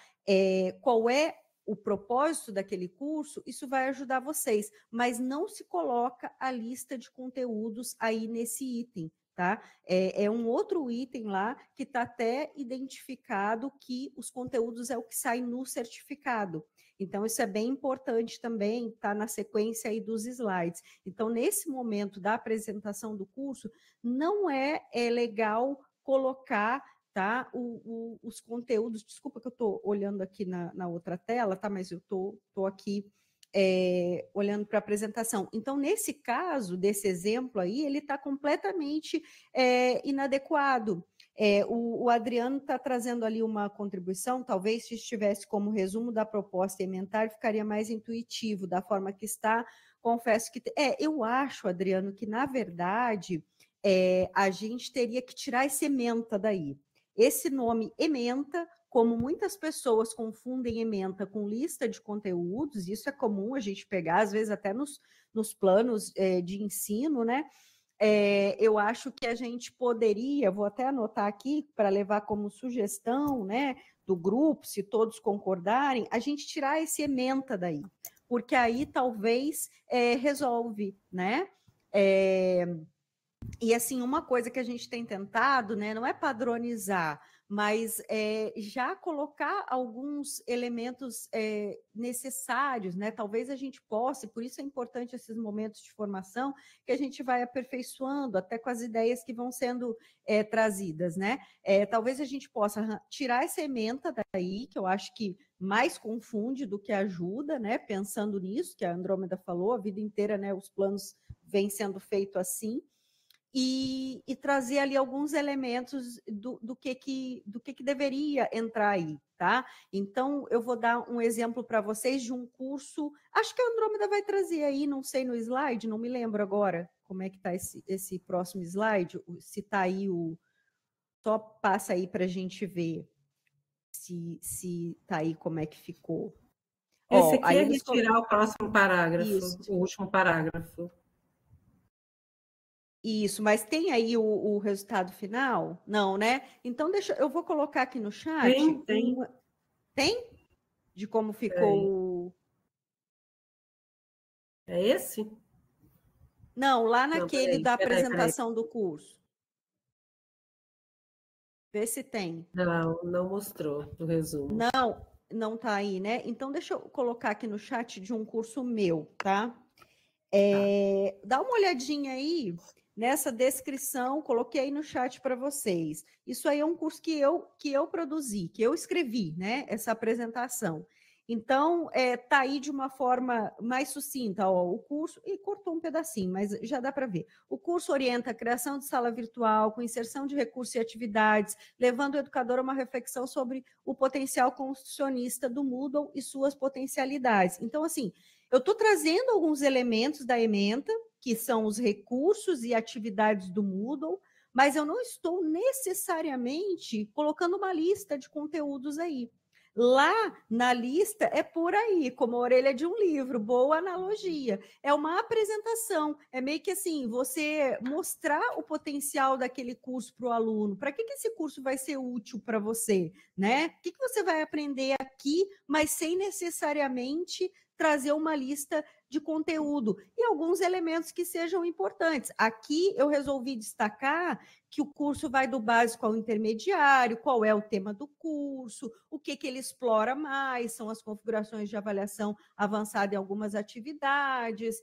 Qual é o propósito daquele curso, isso vai ajudar vocês, mas não se coloca a lista de conteúdos aí nesse item, tá? É um outro item lá que está até identificado que os conteúdos é o que sai no certificado. Então, isso é bem importante também, tá na sequência aí dos slides. Então, nesse momento da apresentação do curso, não é legal colocar... tá? Os conteúdos, desculpa que eu estou olhando aqui na outra tela, tá? Mas eu estou aqui olhando para a apresentação. Então, nesse caso, desse exemplo aí, ele está completamente inadequado. O Adriano está trazendo ali uma contribuição, talvez se estivesse como resumo da proposta ementar, ficaria mais intuitivo da forma que está. Confesso que... eu acho, Adriano, que, na verdade, a gente teria que tirar esse ementa daí. Esse nome ementa, como muitas pessoas confundem ementa com lista de conteúdos, isso é comum a gente pegar, às vezes até nos planos de ensino, né? Eu acho que a gente poderia, vou até anotar aqui para levar como sugestão, né, do grupo, se todos concordarem, a gente tirar esse ementa daí, porque aí talvez resolve, né? E, assim, uma coisa que a gente tem tentado, né, não é padronizar, mas já colocar alguns elementos necessários, né? Talvez a gente possa, e por isso é importante esses momentos de formação, que a gente vai aperfeiçoando, até com as ideias que vão sendo trazidas, né? Talvez a gente possa tirar essa ementa daí, que eu acho que mais confunde do que ajuda, né? Pensando nisso, que a Andrômeda falou, a vida inteira, né, os planos vêm sendo feitos assim. e trazer ali alguns elementos do que deveria entrar aí, tá? Então, eu vou dar um exemplo para vocês de um curso, acho que a Andrômeda vai trazer aí, não sei, no slide, não me lembro agora como é que está esse próximo slide, se está aí o... Só passa aí para a gente ver se está aí como é que ficou. Esse aqui é retirar o próximo parágrafo, o último parágrafo. Isso, mas tem aí o resultado final? Não, né? Então, eu vou colocar aqui no chat. Tem. Tem? De como ficou... É esse? Não, lá naquele da apresentação do curso. Vê se tem. Não, não mostrou o resumo. Não, não tá aí, né? Então, deixa eu colocar aqui no chat de um curso meu, tá? Dá uma olhadinha aí... Nessa descrição, coloquei aí no chat para vocês. Isso aí é um curso que eu produzi, que eu escrevi, né? Essa apresentação. Então, tá aí de uma forma mais sucinta, ó, o curso, e cortou um pedacinho, mas já dá para ver. O curso orienta a criação de sala virtual, com inserção de recursos e atividades, levando o educador a uma reflexão sobre o potencial construcionista do Moodle e suas potencialidades. Então, assim, eu estou trazendo alguns elementos da ementa, que são os recursos e atividades do Moodle, mas eu não estou necessariamente colocando uma lista de conteúdos aí. Lá na lista é por aí, como a orelha de um livro, boa analogia. É uma apresentação, é meio que assim, você mostrar o potencial daquele curso para o aluno. Para que esse curso vai ser útil para você, né? O que você vai aprender aqui, mas sem necessariamente trazer uma lista de conteúdo e alguns elementos que sejam importantes. Aqui eu resolvi destacar que o curso vai do básico ao intermediário, qual é o tema do curso, o que ele explora mais, são as configurações de avaliação avançada em algumas atividades,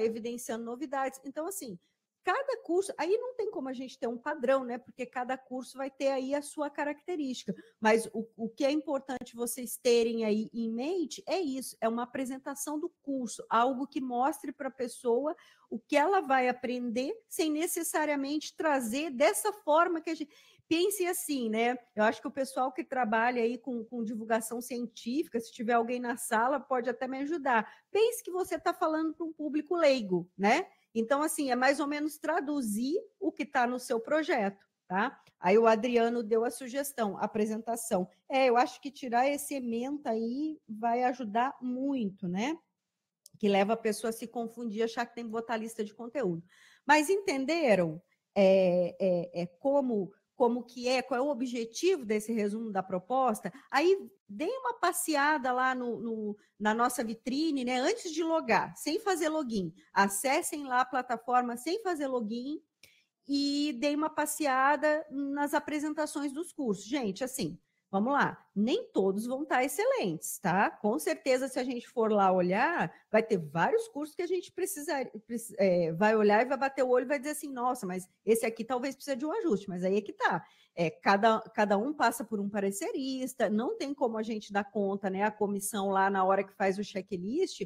evidenciando novidades. Então, assim, cada curso, aí não tem como a gente ter um padrão, né? Porque cada curso vai ter aí a sua característica, mas o que é importante vocês terem aí em mente é isso, é uma apresentação do curso, algo que mostre para a pessoa o que ela vai aprender, sem necessariamente trazer dessa forma que a gente... Pense assim, né? Eu acho que o pessoal que trabalha aí com divulgação científica, se tiver alguém na sala, pode até me ajudar. Pense que você está falando para um público leigo, né? Então, assim, é mais ou menos traduzir o que está no seu projeto, tá? Aí o Adriano deu a sugestão, a apresentação. Eu acho que tirar esse ementa aí vai ajudar muito, né? Que leva a pessoa a se confundir, achar que tem que botar lista de conteúdo. Mas entenderam qual é o objetivo desse resumo da proposta? Aí dê uma passeada lá na nossa vitrine, né? Antes de logar, sem fazer login. Acessem lá a plataforma sem fazer login e deem uma passeada nas apresentações dos cursos. Gente, assim, vamos lá, nem todos vão estar excelentes, tá? Com certeza, se a gente for lá olhar, vai ter vários cursos que a gente vai olhar e vai bater o olho e vai dizer assim, nossa, mas esse aqui talvez precise de um ajuste, mas aí é que tá. Cada um passa por um parecerista, não tem como a gente dar conta, né? A comissão lá, na hora que faz o checklist,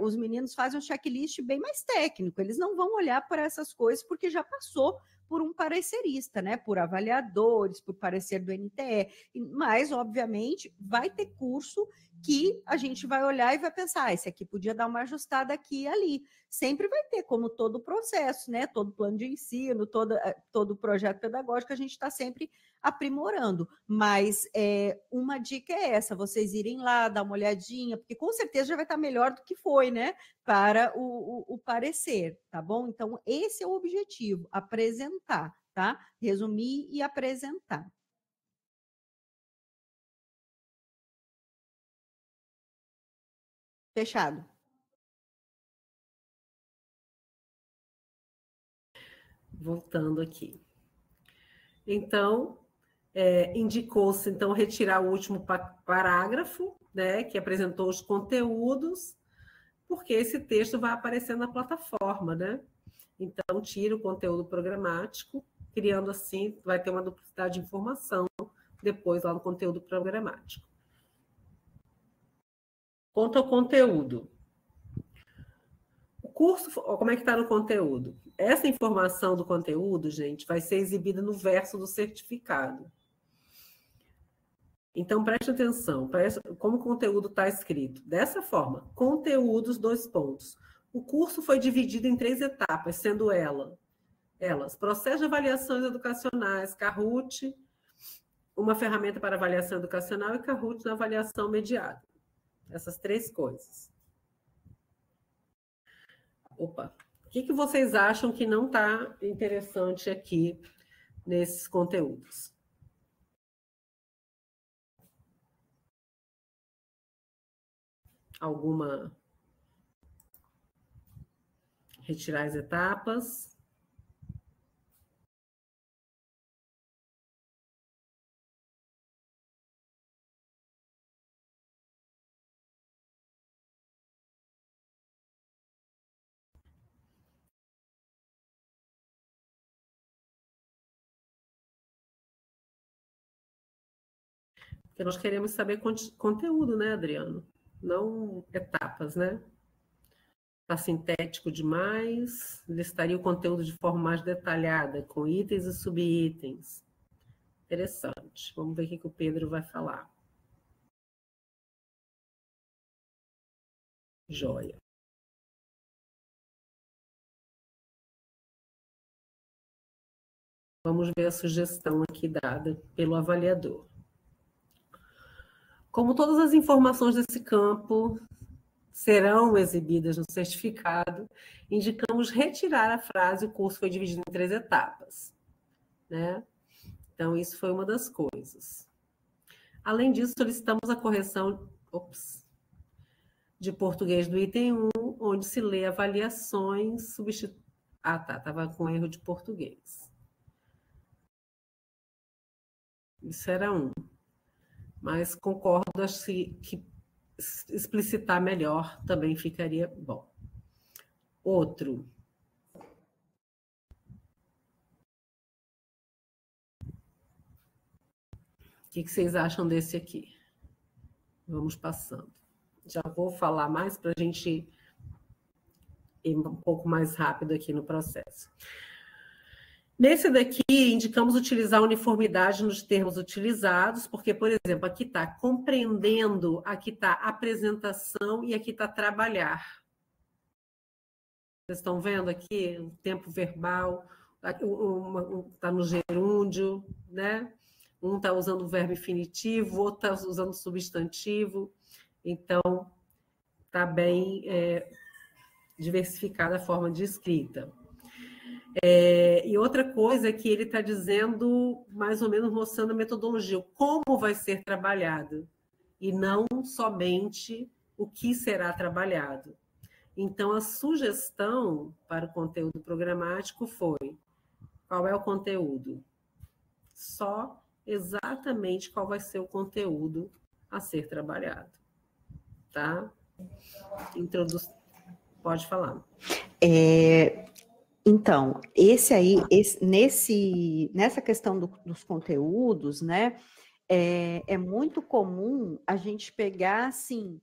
os meninos fazem um checklist bem mais técnico, eles não vão olhar para essas coisas porque já passou por um parecerista, né? Por avaliadores, por parecer do NTE, mas, obviamente, vai ter curso que a gente vai olhar e vai pensar, esse aqui podia dar uma ajustada aqui e ali. Sempre vai ter, como todo o processo, né? Todo plano de ensino, todo projeto pedagógico, a gente está sempre aprimorando. Mas uma dica é essa, vocês irem lá, dar uma olhadinha, porque com certeza já vai estar melhor do que foi, né? Para o parecer, tá bom? Então, esse é o objetivo, apresentar, tá? Resumir e apresentar. Fechado. Voltando aqui. Então, indicou-se então retirar o último parágrafo, né, que apresentou os conteúdos, porque esse texto vai aparecer na plataforma, né? Então, tira o conteúdo programático, criando assim, vai ter uma duplicidade de informação depois lá no conteúdo programático. Quanto ao conteúdo. O curso, como é que está no conteúdo? Essa informação do conteúdo, gente, vai ser exibida no verso do certificado. Então, preste atenção, como o conteúdo está escrito. Dessa forma, conteúdos, : o curso foi dividido em 3 etapas, sendo elas, processo de avaliações educacionais, Kahoot, uma ferramenta para avaliação educacional, e Kahoot na avaliação mediada. Essas 3 coisas. Opa, o que vocês acham que não está interessante aqui nesses conteúdos? Alguma... Retirar as etapas. Porque nós queremos saber conteúdo, né, Adriano? Não etapas, né? Está sintético demais, listaria o conteúdo de forma mais detalhada, com itens e subitens. Interessante. Vamos ver o que o Pedro vai falar. Joia. Vamos ver a sugestão aqui dada pelo avaliador. Como todas as informações desse campo serão exibidas no certificado, indicamos retirar a frase "o curso foi dividido em 3 etapas", né? Então, isso foi uma das coisas. Além disso, solicitamos a correção de português do item 1, onde se lê avaliações, Ah, tá, estava com erro de português. Isso era 1. Mas concordo, acho que explicitar melhor também ficaria bom. Outro. O que vocês acham desse aqui? Vamos passando. Já vou falar mais para a gente ir um pouco mais rápido aqui no processo. Nesse daqui, indicamos utilizar uniformidade nos termos utilizados, porque, por exemplo, aqui está compreendendo, aqui está apresentação e aqui está trabalhar. Vocês estão vendo aqui o tempo verbal, está no gerúndio, né? Um está usando o verbo infinitivo, o outro está usando o substantivo. Então, está bem diversificada a forma de escrita. E outra coisa é que ele está dizendo, mais ou menos, mostrando a metodologia, como vai ser trabalhado, e não somente o que será trabalhado. Então, a sugestão para o conteúdo programático foi: qual é o conteúdo? Só exatamente qual vai ser o conteúdo a ser trabalhado. Tá? Pode falar. Então, nessa questão dos conteúdos, né, é muito comum a gente pegar, assim,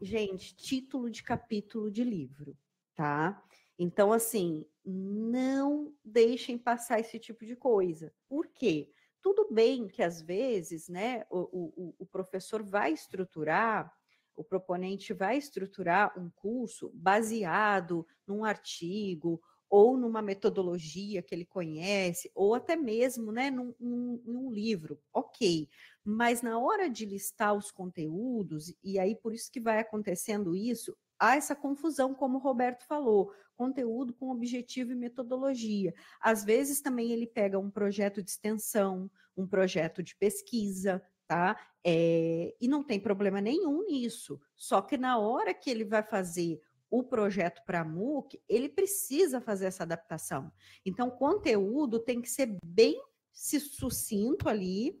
gente, título de capítulo de livro, tá? Então, assim, não deixem passar esse tipo de coisa. Por quê? Tudo bem que, às vezes, né, o professor vai estruturar, o proponente vai estruturar um curso baseado num artigo, ou numa metodologia que ele conhece, ou até mesmo, né, num livro, ok. Mas na hora de listar os conteúdos, e aí por isso que vai acontecendo isso, há essa confusão, como o Roberto falou, conteúdo com objetivo e metodologia. Às vezes também ele pega um projeto de extensão, um projeto de pesquisa, tá? E não tem problema nenhum nisso, só que na hora que ele vai fazer o projeto para MOOC, ele precisa fazer essa adaptação. Então, o conteúdo tem que ser bem sucinto ali,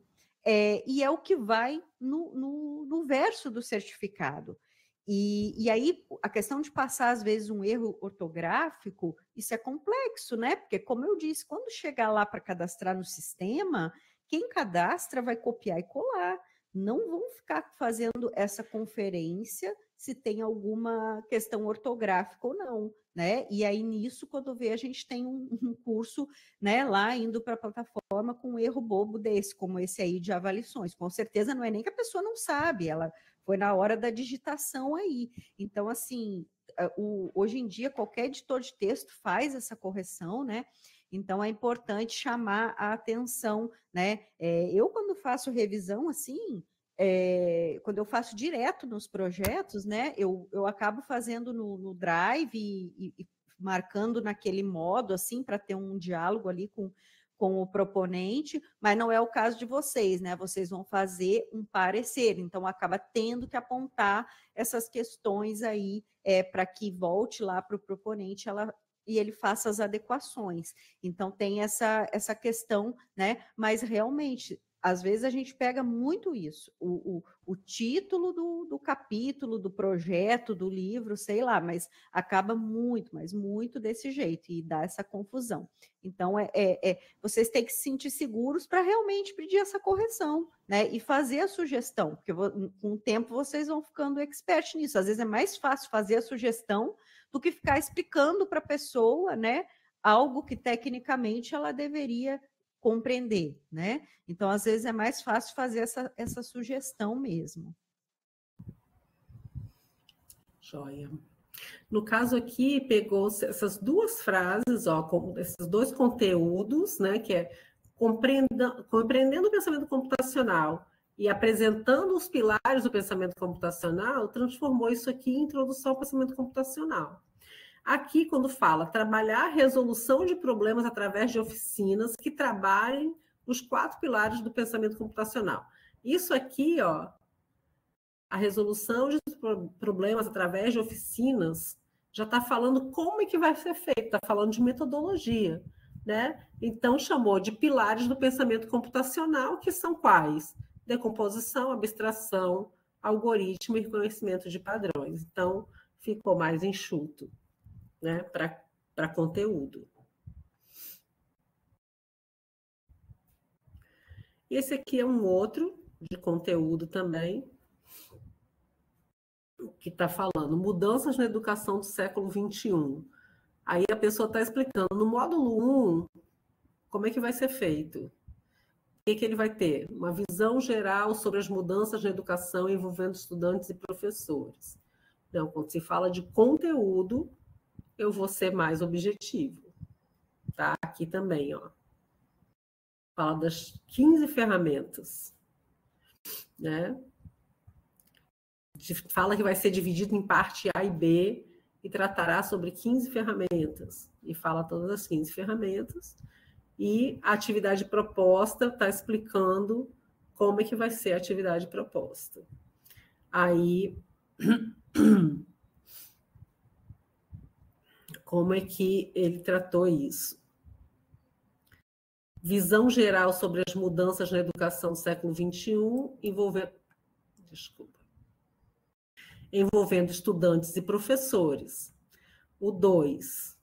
e é o que vai no verso do certificado. E aí, a questão de passar, às vezes, um erro ortográfico, isso é complexo, né? Porque, como eu disse, quando chegar lá para cadastrar no sistema, quem cadastra vai copiar e colar. não vão ficar fazendo essa conferência se tem alguma questão ortográfica ou não, né? E aí, nisso, quando vê, a gente tem um curso, né, lá indo para a plataforma com um erro bobo desse, como esse aí de avaliações. Com certeza não é nem que a pessoa não sabe, ela foi na hora da digitação aí. Então, assim, hoje em dia, qualquer editor de texto faz essa correção, né? Então, é importante chamar a atenção, né? Eu, quando faço revisão, assim... quando eu faço direto nos projetos, né, eu acabo fazendo no Drive e marcando naquele modo, assim, para ter um diálogo ali com o proponente, mas não é o caso de vocês, né, vocês vão fazer um parecer, então acaba tendo que apontar essas questões aí para que volte lá para o proponente, e ele faça as adequações. Então tem essa questão, né, mas realmente... Às vezes a gente pega muito isso, o título do capítulo, do projeto, do livro, sei lá, mas acaba muito, mas muito desse jeito, e dá essa confusão. Então, vocês têm que se sentir seguros para realmente pedir essa correção, né? E fazer a sugestão, porque com o tempo vocês vão ficando expert nisso. Às vezes é mais fácil fazer a sugestão do que ficar explicando para a pessoa, né, algo que tecnicamente ela deveria compreender, né? Então, às vezes, é mais fácil fazer essa sugestão mesmo. Joia. No caso aqui, pegou-se essas duas frases, esses dois conteúdos, né? Que é compreendendo o pensamento computacional e apresentando os pilares do pensamento computacional, transformou isso aqui em introdução ao pensamento computacional. Aqui, quando fala trabalhar a resolução de problemas através de oficinas que trabalhem os 4 pilares do pensamento computacional. Isso aqui, ó, a resolução de problemas através de oficinas, já está falando como é que vai ser feito, está falando de metodologia, né? Então, chamou de pilares do pensamento computacional, que são quais? Decomposição, abstração, algoritmo e reconhecimento de padrões. Então, ficou mais enxuto, né, para conteúdo. Esse aqui é um outro de conteúdo também, que está falando mudanças na educação do século XXI. Aí a pessoa está explicando, no módulo 1, como é que vai ser feito? O que ele vai ter? Uma visão geral sobre as mudanças na educação envolvendo estudantes e professores. Então, quando se fala de conteúdo, eu vou ser mais objetivo, tá? Aqui também, ó. Fala das 15 ferramentas, né? Fala que vai ser dividido em parte A e B e tratará sobre 15 ferramentas. E fala todas as 15 ferramentas. E a atividade proposta está explicando como é que vai ser a atividade proposta. Aí... Como é que ele tratou isso? Visão geral sobre as mudanças na educação do século XXI, envolvendo estudantes e professores. O 2.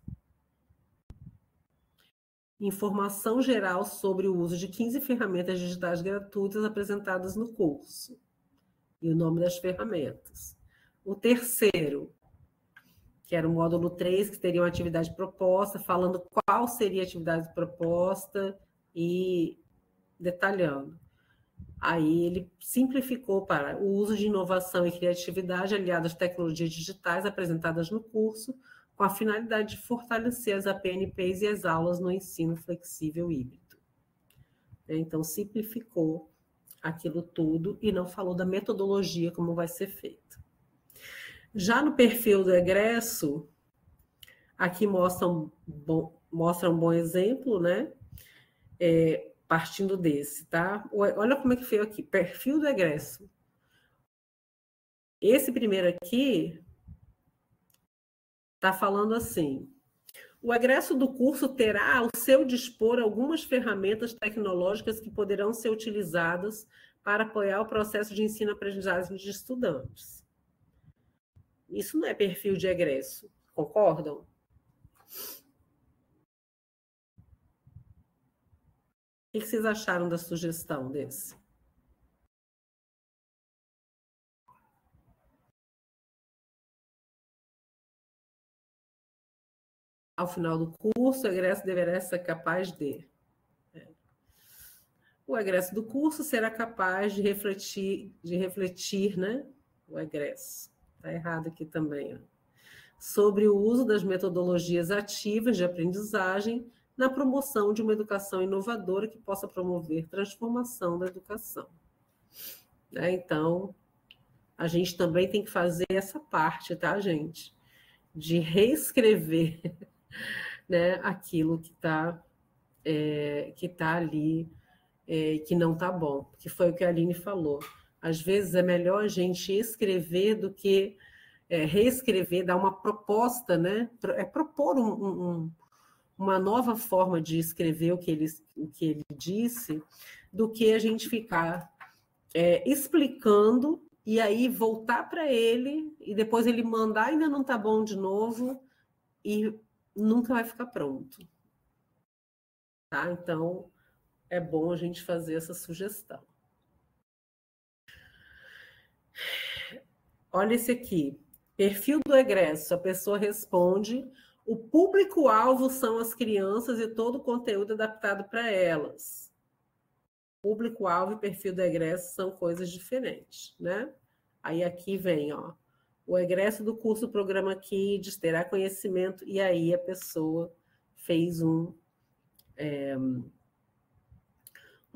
Informação geral sobre o uso de 15 ferramentas digitais gratuitas apresentadas no curso. E o nome das ferramentas. O 3º. Que era o módulo 3, que teria uma atividade proposta, falando qual seria a atividade proposta e detalhando. Aí ele simplificou para o uso de inovação e criatividade aliadas às tecnologias digitais apresentadas no curso, com a finalidade de fortalecer as APNPs e as aulas no ensino flexível híbrido. Então, simplificou aquilo tudo e não falou da metodologia, como vai ser feito. Já no perfil do egresso, aqui mostra um bom exemplo, né? Partindo desse, tá? Olha como é que foi aqui, perfil do egresso. Esse primeiro aqui está falando assim, o egresso do curso terá ao seu dispor algumas ferramentas tecnológicas que poderão ser utilizadas para apoiar o processo de ensino-aprendizagem de estudantes. Isso não é perfil de egresso, concordam? O que vocês acharam da sugestão desse? ao final do curso, o egresso deverá ser capaz de... O egresso do curso será capaz de refletir, né? O egresso. Está errado aqui também. Ó. Sobre o uso das metodologias ativas de aprendizagem na promoção de uma educação inovadora que possa promover transformação da educação. Né? Então, a gente também tem que fazer essa parte, tá, gente? De reescrever, né, aquilo que está ali... que não está bom, porque foi o que a Aline falou. Às vezes é melhor a gente escrever do que reescrever, dar uma proposta, né? É propor uma nova forma de escrever o que ele disse, do que a gente ficar explicando e aí voltar para ele e depois ele mandar, ainda não está bom de novo e nunca vai ficar pronto. Tá? Então... é bom a gente fazer essa sugestão. Olha esse aqui. Perfil do egresso. A pessoa responde. O público-alvo são as crianças e todo o conteúdo adaptado para elas. Público-alvo e perfil do egresso são coisas diferentes, né? Aí aqui vem, ó. O egresso do curso Programa Kids terá conhecimento. E aí a pessoa fez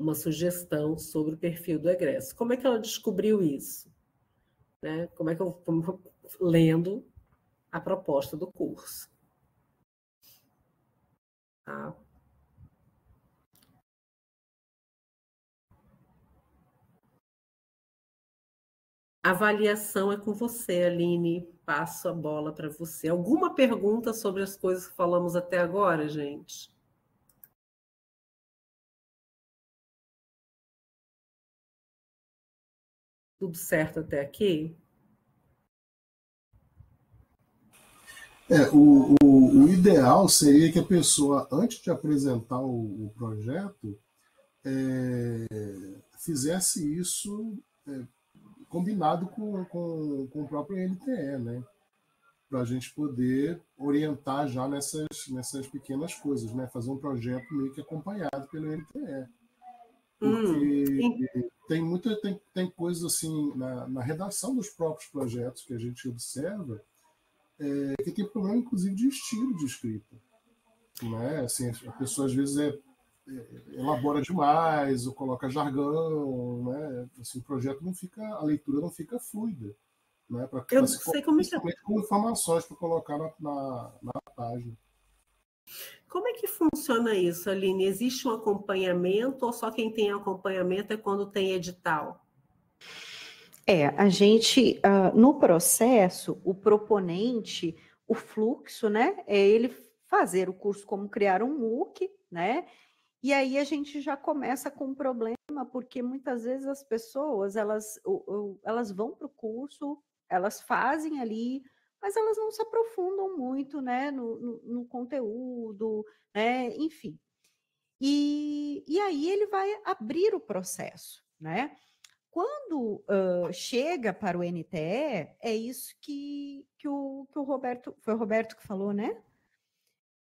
uma sugestão sobre o perfil do egresso. Como é que ela descobriu isso? Né? Como é que eu... lendo a proposta do curso. Tá? Avaliação é com você, Aline. Passo a bola para você. Alguma pergunta sobre as coisas que falamos até agora, gente? Tudo certo até aqui? O ideal seria que a pessoa, antes de apresentar o projeto, fizesse isso combinado com o próprio NTE, né? Para a gente poder orientar já nessas pequenas coisas, né? Fazer um projeto meio que acompanhado pelo NTE. Porque tem coisas assim, na redação dos próprios projetos que a gente observa, que tem problema, inclusive, de estilo de escrita. Né? Assim, a pessoa, às vezes, elabora demais, ou coloca jargão, né? Assim, o projeto não fica, a leitura não fica fluida. Né? Eu não sei como isso é. Com informações para colocar na página. Como é que funciona isso, Aline? Existe um acompanhamento ou só quem tem acompanhamento é quando tem edital? A gente, no processo, o proponente, o fluxo, né? É ele fazer o curso como criar um MOOC, né? E aí a gente já começa com um problema, porque muitas vezes as pessoas, elas vão para o curso, elas fazem ali... mas elas não se aprofundam muito, né, no conteúdo, né, enfim. E aí ele vai abrir o processo, né? Quando chega para o NTE, é isso que o Roberto... Foi o Roberto que falou, né?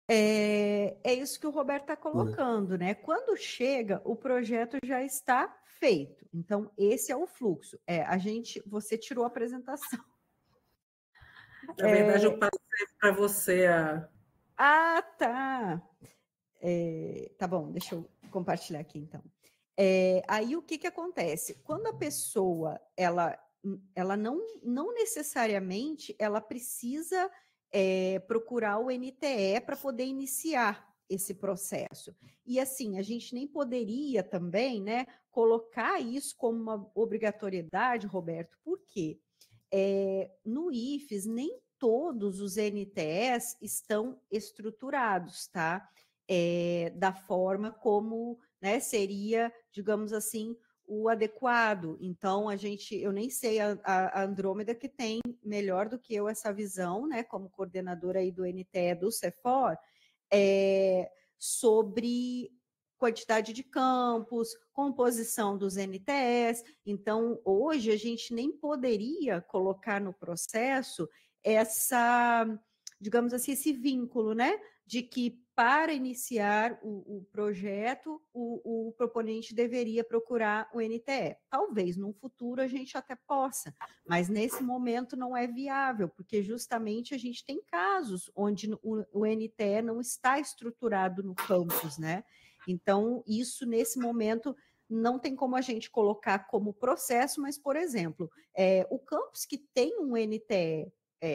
É isso que o Roberto está colocando, né? Quando chega, o projeto já está feito. Então, esse é o fluxo. Você tirou a apresentação. Na verdade, eu passei para você a... Ah, tá. Tá bom, deixa eu compartilhar aqui, então. Aí, o que acontece? Quando a pessoa, ela não necessariamente, ela precisa procurar o NTE para poder iniciar esse processo. E, assim, a gente nem poderia também, né, colocar isso como uma obrigatoriedade, Roberto, por quê? No IFES, nem todos os NTEs estão estruturados, tá? Da forma como, né, seria, digamos assim, o adequado. Então, eu nem sei, a Andrômeda que tem melhor do que eu essa visão, né, como coordenadora aí do NTE do Cefor, sobre... quantidade de campos, composição dos NTEs. Então, hoje, a gente nem poderia colocar no processo esse vínculo, né, de que, para iniciar o projeto, o proponente deveria procurar o NTE. Talvez, num futuro, a gente até possa, mas nesse momento não é viável, porque justamente a gente tem casos onde o NTE não está estruturado no campus, né? Então, isso, nesse momento, não tem como a gente colocar como processo, mas, por exemplo, o campus que tem um NTE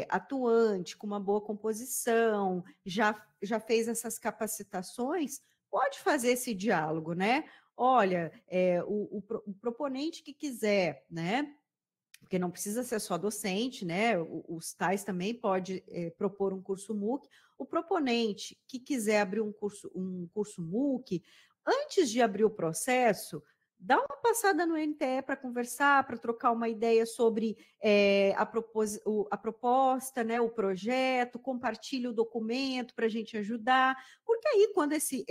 atuante, com uma boa composição, já fez essas capacitações, pode fazer esse diálogo, né? Olha, o proponente que quiser, né? Porque não precisa ser só docente, né? Os tais também pode propor um curso MOOC. O proponente que quiser abrir um curso MOOC, antes de abrir o processo, dá uma passada no NTE para conversar, para trocar uma ideia sobre a proposta, né, o projeto, compartilha o documento para a gente ajudar, porque aí quando esse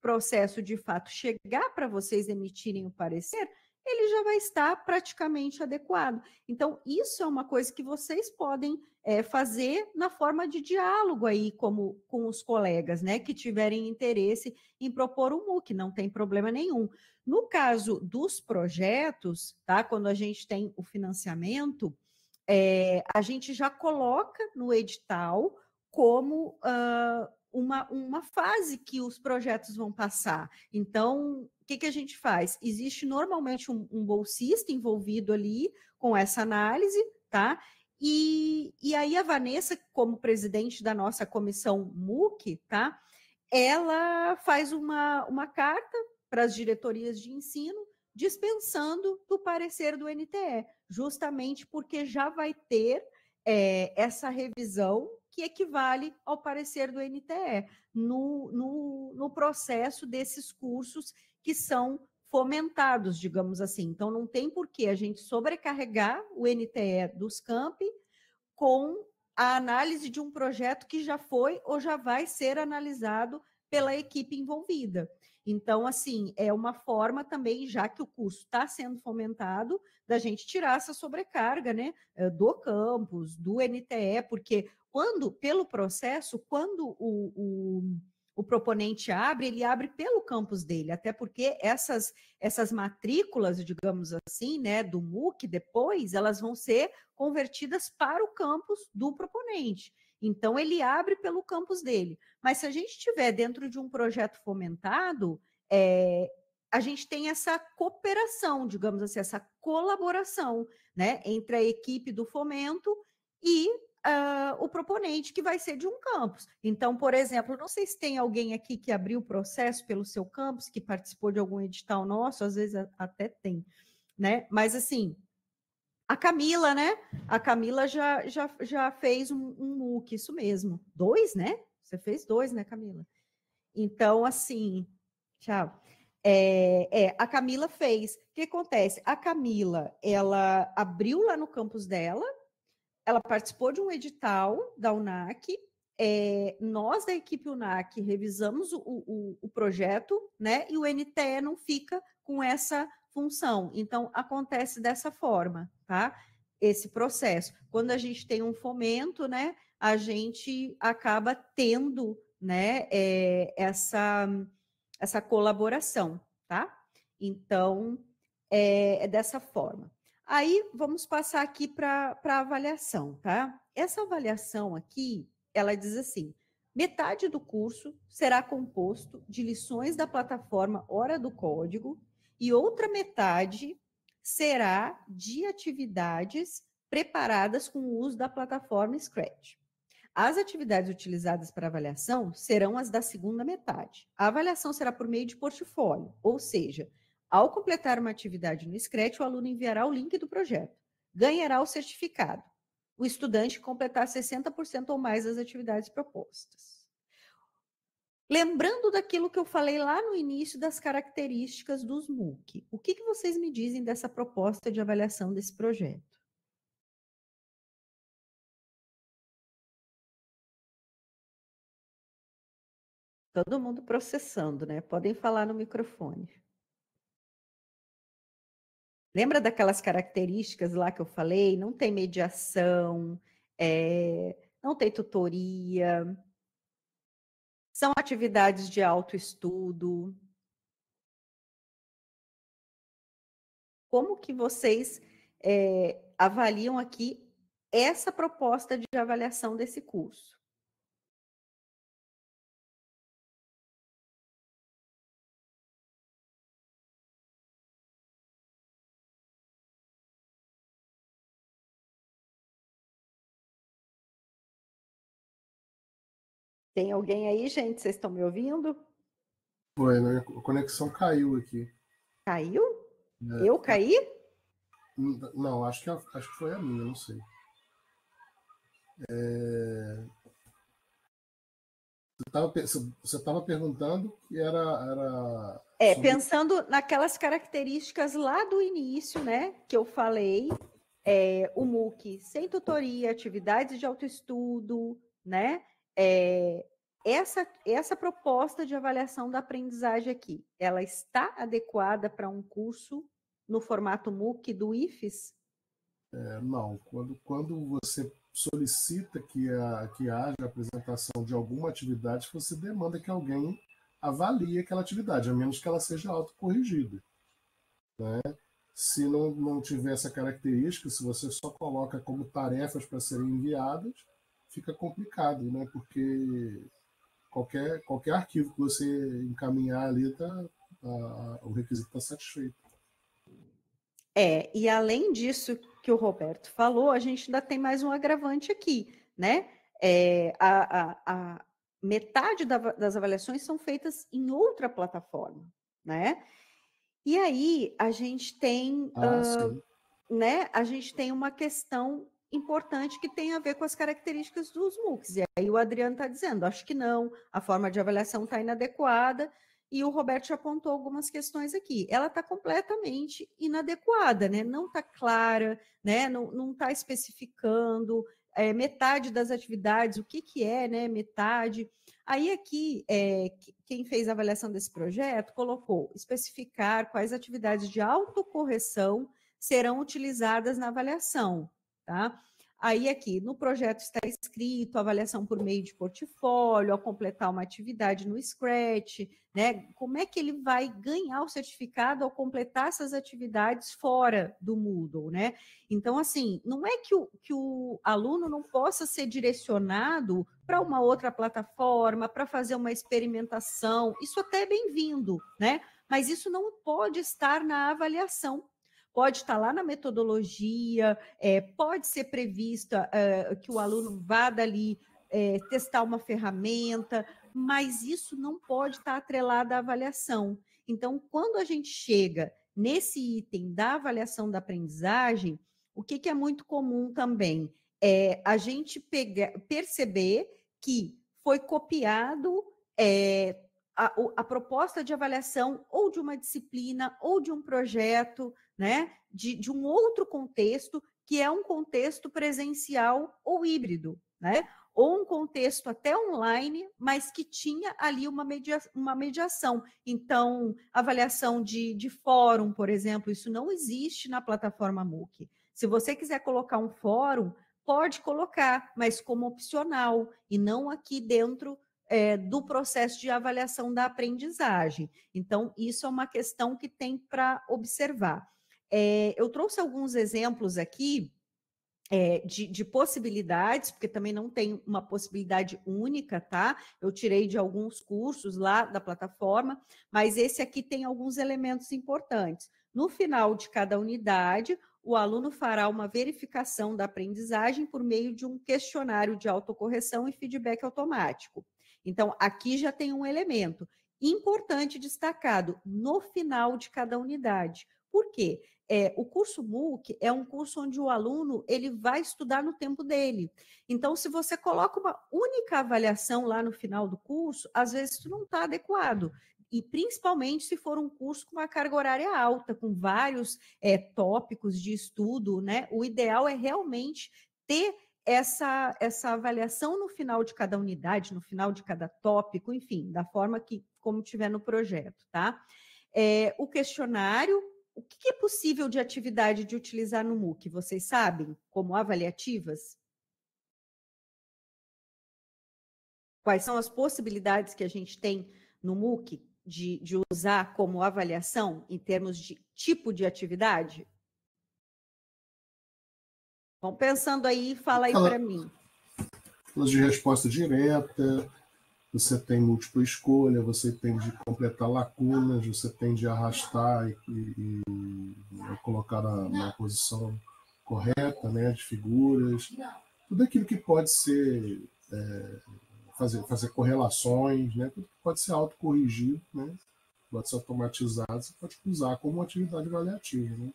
processo de fato chegar para vocês emitirem o parecer, ele já vai estar praticamente adequado. Então, isso é uma coisa que vocês podem fazer na forma de diálogo aí com os colegas, né, que tiverem interesse em propor um MOOC, não tem problema nenhum. No caso dos projetos, tá, quando a gente tem o financiamento, a gente já coloca no edital como uma fase que os projetos vão passar. Então, o que a gente faz? Existe normalmente um bolsista envolvido ali com essa análise, tá? E aí a Vanessa, como presidente da nossa comissão MOOC, tá? Ela faz uma carta para as diretorias de ensino dispensando do parecer do NTE, justamente porque já vai ter essa revisão que equivale ao parecer do NTE no processo desses cursos que são fomentados, digamos assim. Então, não tem por que a gente sobrecarregar o NTE dos campi com a análise de um projeto que já foi ou já vai ser analisado pela equipe envolvida. Então, assim, é uma forma também, já que o curso está sendo fomentado, da gente tirar essa sobrecarga, né, do campus, do NTE, porque pelo processo, quando o proponente abre, ele abre pelo campus dele, até porque essas matrículas, digamos assim, né, do MOOC, depois, elas vão ser convertidas para o campus do proponente. Então, ele abre pelo campus dele. Mas se a gente tiver dentro de um projeto fomentado, a gente tem essa cooperação, digamos assim, essa colaboração, né, entre a equipe do fomento e o proponente que vai ser de um campus. Então, por exemplo, não sei se tem alguém aqui que abriu o processo pelo seu campus, que participou de algum edital nosso, às vezes até tem, né? Mas, assim, a Camila, né? A Camila já fez um MOOC, isso mesmo. 2, né? Você fez 2, né, Camila? Então, assim, tchau. A Camila fez. O que acontece? A Camila, ela abriu lá no campus dela, ela participou de um edital da UNAC, nós da equipe UNAC revisamos o projeto, né? E o NTE não fica com essa função. Então, acontece dessa forma, tá? Esse processo. Quando a gente tem um fomento, né, a gente acaba tendo, né, essa colaboração, tá? Então, é dessa forma. Aí, vamos passar aqui para a avaliação, tá? Essa avaliação aqui, ela diz assim: metade do curso será composto de lições da plataforma Hora do Código, e outra metade será de atividades preparadas com o uso da plataforma Scratch. As atividades utilizadas para avaliação serão as da segunda metade. A avaliação será por meio de portfólio, ou seja, ao completar uma atividade no Scratch, o aluno enviará o link do projeto, ganhará o certificado. O estudante completar 60% ou mais das atividades propostas. Lembrando daquilo que eu falei lá no início das características dos MOOC, o que vocês me dizem dessa proposta de avaliação desse projeto? Todo mundo processando, né? Podem falar no microfone. Lembra daquelas características lá que eu falei? Não tem mediação, não tem tutoria. São atividades de autoestudo. Como que vocês avaliam aqui essa proposta de avaliação desse curso? Tem alguém aí, gente? Vocês estão me ouvindo? Foi, né? A conexão caiu aqui. Caiu? É. Eu caí? Não, acho que foi a minha, não sei. Você estava perguntando que era... pensando naquelas características lá do início, né? Que eu falei, o MOOC sem tutoria, atividades de autoestudo, né? Essa proposta de avaliação da aprendizagem aqui, ela está adequada para um curso no formato MOOC do IFES? Não, quando você solicita que haja a apresentação de alguma atividade, você demanda que alguém avalie aquela atividade, a menos que ela seja autocorrigida, né? Se não tiver essa característica, se você só coloca como tarefas para serem enviadas, fica complicado, né? Porque qualquer arquivo que você encaminhar ali, o requisito está satisfeito. E além disso que o Roberto falou, a gente ainda tem mais um agravante aqui, né? A metade das avaliações são feitas em outra plataforma, né? E aí a gente tem, né? A gente tem uma questão importante que tem a ver com as características dos MOOCs. E aí o Adriano está dizendo, acho que não, a forma de avaliação está inadequada, e o Roberto já apontou algumas questões aqui. Ela está completamente inadequada, né? Não está clara, né? Não está especificando metade das atividades, o que é, né? Metade. Aí aqui, quem fez a avaliação desse projeto colocou especificar quais atividades de autocorreção serão utilizadas na avaliação. Tá? Aí aqui, no projeto está escrito avaliação por meio de portfólio, ao completar uma atividade no Scratch, né? Como é que ele vai ganhar o certificado ao completar essas atividades fora do Moodle, né? Então, assim, não é que o aluno não possa ser direcionado para uma outra plataforma, para fazer uma experimentação, isso até é bem-vindo, né? Mas isso não pode estar na avaliação. Pode estar lá na metodologia, pode ser prevista que o aluno vá dali testar uma ferramenta, mas isso não pode estar atrelado à avaliação. Então, quando a gente chega nesse item da avaliação da aprendizagem, o que é muito comum também é a gente perceber que foi copiado a proposta de avaliação ou de uma disciplina ou de um projeto, né, de um outro contexto, que é um contexto presencial ou híbrido, né, ou um contexto até online, mas que tinha ali uma mediação. Então, avaliação de fórum, por exemplo, isso não existe na plataforma MOOC. Se você quiser colocar um fórum, pode colocar, mas como opcional, e não aqui dentro do processo de avaliação da aprendizagem. Então, isso é uma questão que tem para observar. Eu trouxe alguns exemplos aqui de possibilidades, porque também não tem uma possibilidade única, tá? Eu tirei de alguns cursos lá da plataforma, mas esse aqui tem alguns elementos importantes. No final de cada unidade, o aluno fará uma verificação da aprendizagem por meio de um questionário de autocorreção e feedback automático. Então, aqui já tem um elemento importante destacado no final de cada unidade. Por quê? O curso MOOC é um curso onde o aluno ele vai estudar no tempo dele. Então, se você coloca uma única avaliação lá no final do curso, às vezes isso não está adequado. E principalmente se for um curso com uma carga horária alta, com vários tópicos de estudo, né? O ideal é realmente ter essa avaliação no final de cada unidade, no final de cada tópico, enfim, da forma como tiver no projeto, tá? O questionário, o que é possível de atividade de utilizar no MOOC, vocês sabem, como avaliativas? quais são as possibilidades que a gente tem no MOOC de usar como avaliação em termos de tipo de atividade? Vão pensando aí, fala aí para mim. De resposta direta, você tem múltipla escolha, você tem de completar lacunas, você tem de arrastar e colocar na posição correta, né, de figuras, tudo aquilo que pode ser... Fazer correlações, né? Tudo que pode ser autocorrigido, né? Pode ser automatizado, você pode usar como atividade avaliativa, né?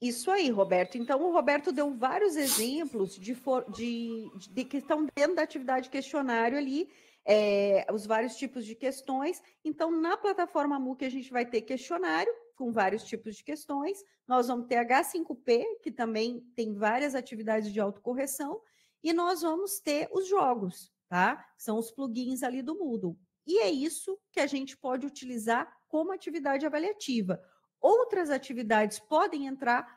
Isso aí, Roberto. Então, o Roberto deu vários exemplos de que estão dentro da atividade questionário ali, os vários tipos de questões. Então, na plataforma MOOC, a gente vai ter questionário com vários tipos de questões. Nós vamos ter H5P, que também tem várias atividades de autocorreção. E nós vamos ter os jogos, tá? São os plugins ali do Moodle. E é isso que a gente pode utilizar como atividade avaliativa. Outras atividades podem entrar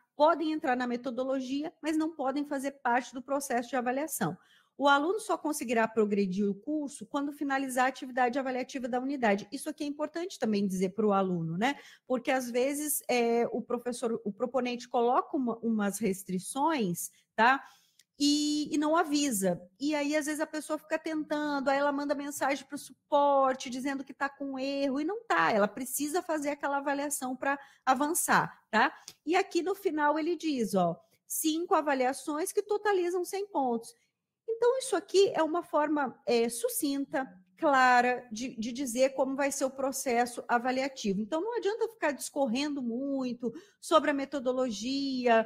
na metodologia, mas não podem fazer parte do processo de avaliação. O aluno só conseguirá progredir o curso quando finalizar a atividade avaliativa da unidade. Isso aqui é importante também dizer para o aluno, né? Porque, às vezes, o proponente coloca umas restrições, tá? E não avisa. E aí, às vezes, a pessoa fica tentando, aí ela manda mensagem para o suporte, dizendo que está com erro, e não está. Ela precisa fazer aquela avaliação para avançar, tá? E aqui no final ele diz, ó, 5 avaliações que totalizam 100 pontos. Então, isso aqui é uma forma sucinta, clara, de dizer como vai ser o processo avaliativo. Então, não adianta ficar discorrendo muito sobre a metodologia,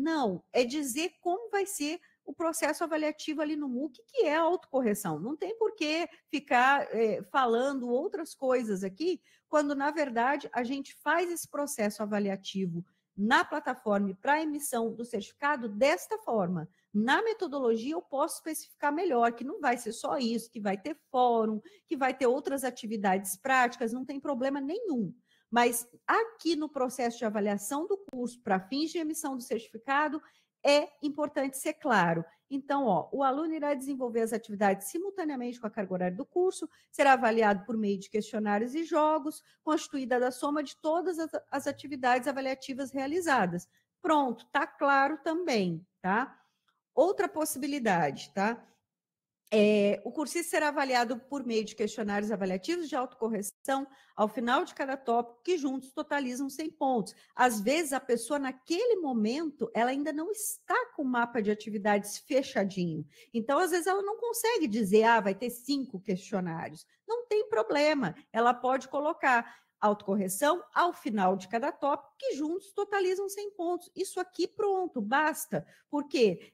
não, é dizer como vai ser o processo avaliativo ali no MOOC, que é a autocorreção. Não tem por que ficar falando outras coisas aqui, quando, na verdade, a gente faz esse processo avaliativo na plataforma para a emissão do certificado desta forma. Na metodologia eu posso especificar melhor, que não vai ser só isso, que vai ter fórum, que vai ter outras atividades práticas, não tem problema nenhum. Mas aqui no processo de avaliação do curso para fins de emissão do certificado é importante ser claro. Então, ó, o aluno irá desenvolver as atividades simultaneamente com a carga horária do curso, será avaliado por meio de questionários e jogos, constituída da soma de todas as atividades avaliativas realizadas. Pronto, tá claro também, tá? Outra possibilidade, tá? O cursista será avaliado por meio de questionários avaliativos de autocorreção ao final de cada tópico, que juntos totalizam 100 pontos. Às vezes, a pessoa, naquele momento, ela ainda não está com o mapa de atividades fechadinho. Então, às vezes, ela não consegue dizer, ah, vai ter 5 questionários. Não tem problema, ela pode colocar autocorreção ao final de cada tópico, que juntos totalizam 100 pontos. Isso aqui, pronto, basta, porque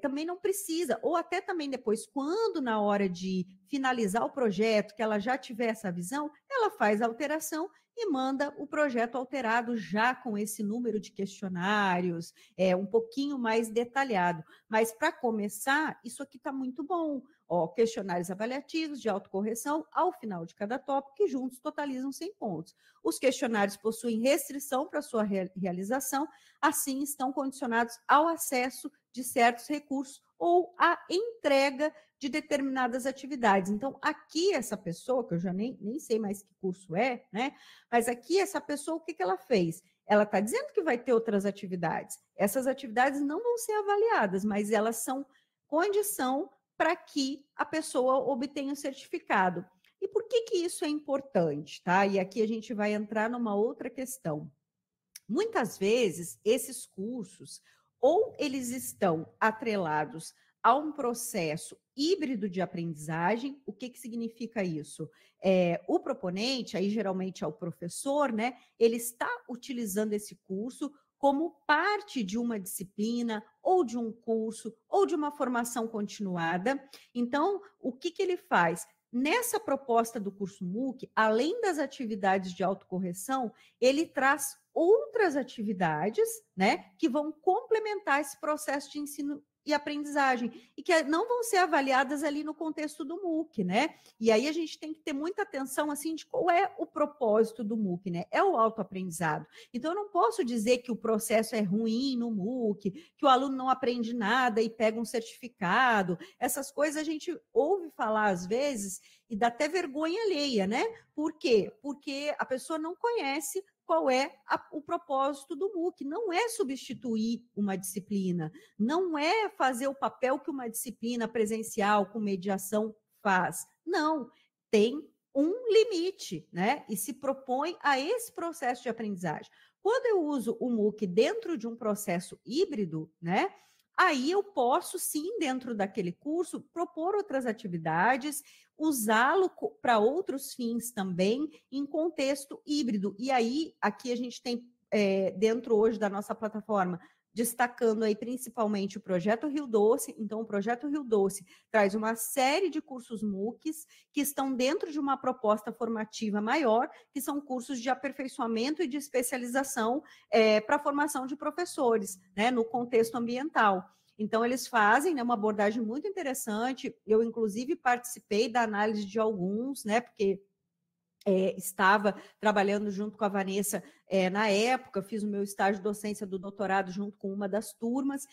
também não precisa, ou até também depois, quando na hora de finalizar o projeto, que ela já tiver essa visão, ela faz a alteração e manda o projeto alterado já com esse número de questionários, um pouquinho mais detalhado. Mas, para começar, isso aqui está muito bom. Ó, questionários avaliativos de autocorreção ao final de cada tópico, que juntos totalizam 100 pontos. Os questionários possuem restrição para sua realização, assim estão condicionados ao acesso de certos recursos ou à entrega de determinadas atividades. Então, aqui essa pessoa, que eu já nem sei mais que curso é, né? Mas aqui essa pessoa, o que que ela fez? Ela está dizendo que vai ter outras atividades. Essas atividades não vão ser avaliadas, mas elas são condição para que a pessoa obtenha o certificado. E por que isso é importante, tá? E aqui a gente vai entrar numa outra questão. Muitas vezes, esses cursos, ou eles estão atrelados a um processo híbrido de aprendizagem. O que significa isso? O proponente, aí geralmente é o professor, né? Ele está utilizando esse curso como parte de uma disciplina, ou de um curso, ou de uma formação continuada. Então, o que ele faz? Nessa proposta do curso MOOC, além das atividades de autocorreção, ele traz outras atividades, né, que vão complementar esse processo de ensino e aprendizagem, e que não vão ser avaliadas ali no contexto do MOOC, né? E aí a gente tem que ter muita atenção, assim, de qual é o propósito do MOOC, né? É o autoaprendizado. Então, eu não posso dizer que o processo é ruim no MOOC, que o aluno não aprende nada e pega um certificado. Essas coisas a gente ouve falar, às vezes, e dá até vergonha alheia, né? Por quê? Porque a pessoa não conhece qual é o propósito do MOOC. Não é substituir uma disciplina, não é fazer o papel que uma disciplina presencial com mediação faz. Não, tem um limite, né? E se propõe a esse processo de aprendizagem. Quando eu uso o MOOC dentro de um processo híbrido, né? Aí eu posso, sim, dentro daquele curso, propor outras atividades, usá-lo para outros fins também, em contexto híbrido. E aí, aqui a gente tem, dentro hoje da nossa plataforma, destacando aí principalmente o Projeto Rio Doce. Então, o Projeto Rio Doce traz uma série de cursos MOOCs que estão dentro de uma proposta formativa maior, que são cursos de aperfeiçoamento e de especialização para a formação de professores, né, no contexto ambiental. Então, eles fazem, né, uma abordagem muito interessante. Eu, inclusive, participei da análise de alguns, né, porque... estava trabalhando junto com a Vanessa na época, fiz o meu estágio de docência do doutorado junto com uma das turmas,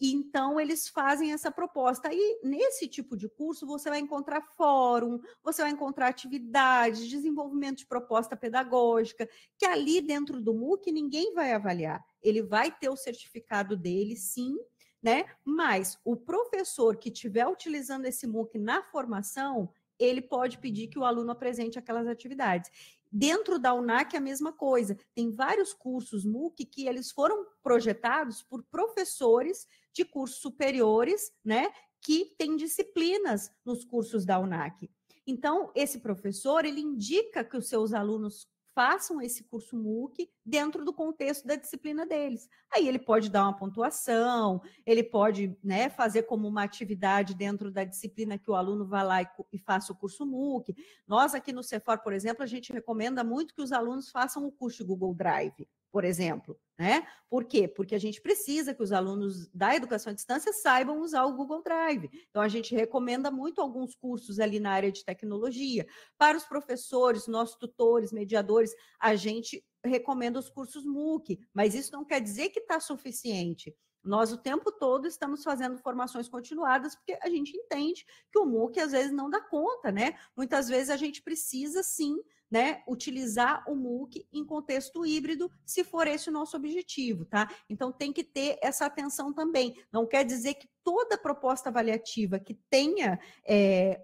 e então eles fazem essa proposta. E nesse tipo de curso você vai encontrar fórum, você vai encontrar atividades, desenvolvimento de proposta pedagógica, que ali dentro do MOOC ninguém vai avaliar. Ele vai ter o certificado dele, sim, né? Mas o professor que estiver utilizando esse MOOC na formação, ele pode pedir que o aluno apresente aquelas atividades. Dentro da UNAC é a mesma coisa. Tem vários cursos MOOC que eles foram projetados por professores de cursos superiores, né, que têm disciplinas nos cursos da UNAC. Então, esse professor, ele indica que os seus alunos façam esse curso MOOC dentro do contexto da disciplina deles. Aí ele pode dar uma pontuação, ele pode, né, fazer como uma atividade dentro da disciplina que o aluno vá lá e faça o curso MOOC. Nós aqui no Cefor, por exemplo, a gente recomenda muito que os alunos façam o curso de Google Drive, por exemplo, né? Por quê? Porque a gente precisa que os alunos da educação à distância saibam usar o Google Drive. Então, a gente recomenda muito alguns cursos ali na área de tecnologia. Para os professores, nossos tutores, mediadores, a gente recomenda os cursos MOOC, mas isso não quer dizer que está suficiente. Nós, o tempo todo, estamos fazendo formações continuadas, porque a gente entende que o MOOC, às vezes, não dá conta, né? Muitas vezes a gente precisa, sim, né, utilizar o MOOC em contexto híbrido, se for esse o nosso objetivo, tá? Então, tem que ter essa atenção também. Não quer dizer que toda proposta avaliativa que tenha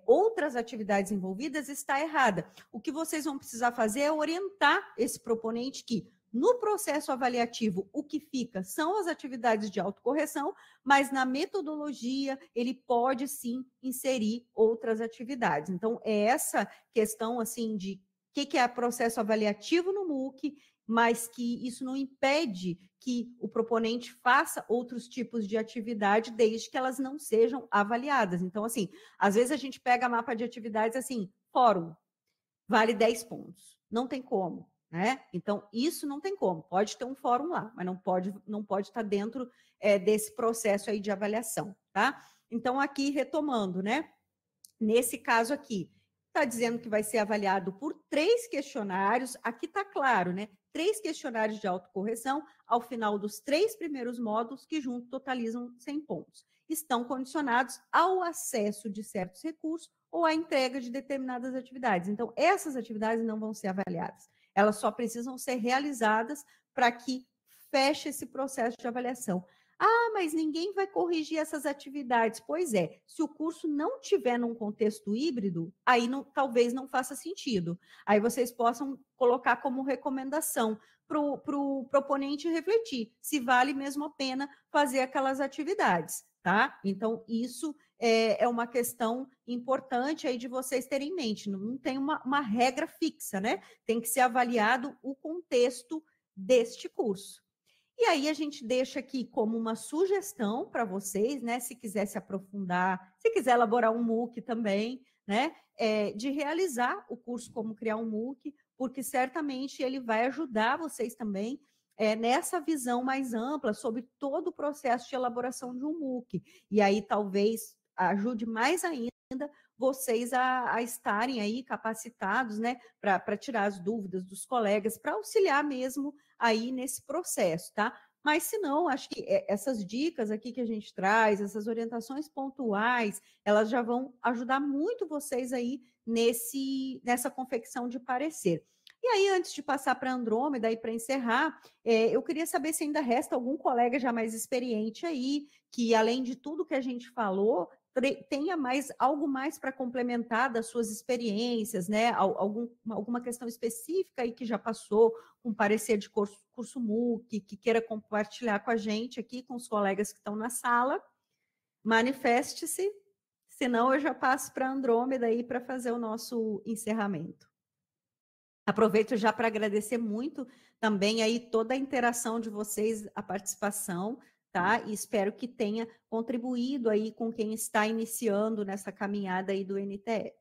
outras atividades envolvidas está errada. O que vocês vão precisar fazer é orientar esse proponente que, no processo avaliativo, o que fica são as atividades de autocorreção, mas na metodologia ele pode, sim, inserir outras atividades. Então, é essa questão, assim, de o que é processo avaliativo no MOOC, mas que isso não impede que o proponente faça outros tipos de atividade, desde que elas não sejam avaliadas. Então, assim, às vezes a gente pega mapa de atividades, assim, fórum, vale 10 pontos, não tem como. Né? Então, isso não tem como. Pode ter um fórum lá, mas não pode estar dentro desse processo aí de avaliação, tá? Então, aqui, retomando, né? Nesse caso aqui, está dizendo que vai ser avaliado por 3 questionários. Aqui está claro, né? 3 questionários de autocorreção ao final dos 3 primeiros módulos, que junto totalizam 100 pontos. Estão condicionados ao acesso de certos recursos ou à entrega de determinadas atividades. Então, essas atividades não vão ser avaliadas. Elas só precisam ser realizadas para que feche esse processo de avaliação. Ah, mas ninguém vai corrigir essas atividades. Pois é, se o curso não tiver num contexto híbrido, aí não, talvez não faça sentido. Aí vocês possam colocar como recomendação para o proponente refletir se vale mesmo a pena fazer aquelas atividades, tá? Então, isso é uma questão importante aí de vocês terem em mente. Não tem uma regra fixa, né? Tem que ser avaliado o contexto deste curso. E aí a gente deixa aqui como uma sugestão para vocês, né? Se quiser se aprofundar, se quiser elaborar um MOOC também, né? De realizar o curso Como Criar um MOOC, porque certamente ele vai ajudar vocês também nessa visão mais ampla sobre todo o processo de elaboração de um MOOC. E aí talvez ajude mais ainda vocês a estarem aí capacitados, né, para tirar as dúvidas dos colegas, para auxiliar mesmo aí nesse processo, tá? Mas, se não, acho que essas dicas aqui que a gente traz, essas orientações pontuais, elas já vão ajudar muito vocês aí nessa confecção de parecer. E aí, antes de passar para a Andrômeda e para encerrar, eu queria saber se ainda resta algum colega já mais experiente aí, que além de tudo que a gente falou, tenha algo mais para complementar das suas experiências, né? Alguma questão específica aí que já passou, um parecer de curso MOOC, que queira compartilhar com a gente aqui, com os colegas que estão na sala. Manifeste-se, senão eu já passo para a Andrômeda aí para fazer o nosso encerramento. Aproveito já para agradecer muito também aí toda a interação de vocês, a participação, tá? E espero que tenha contribuído aí com quem está iniciando nessa caminhada aí do NTE.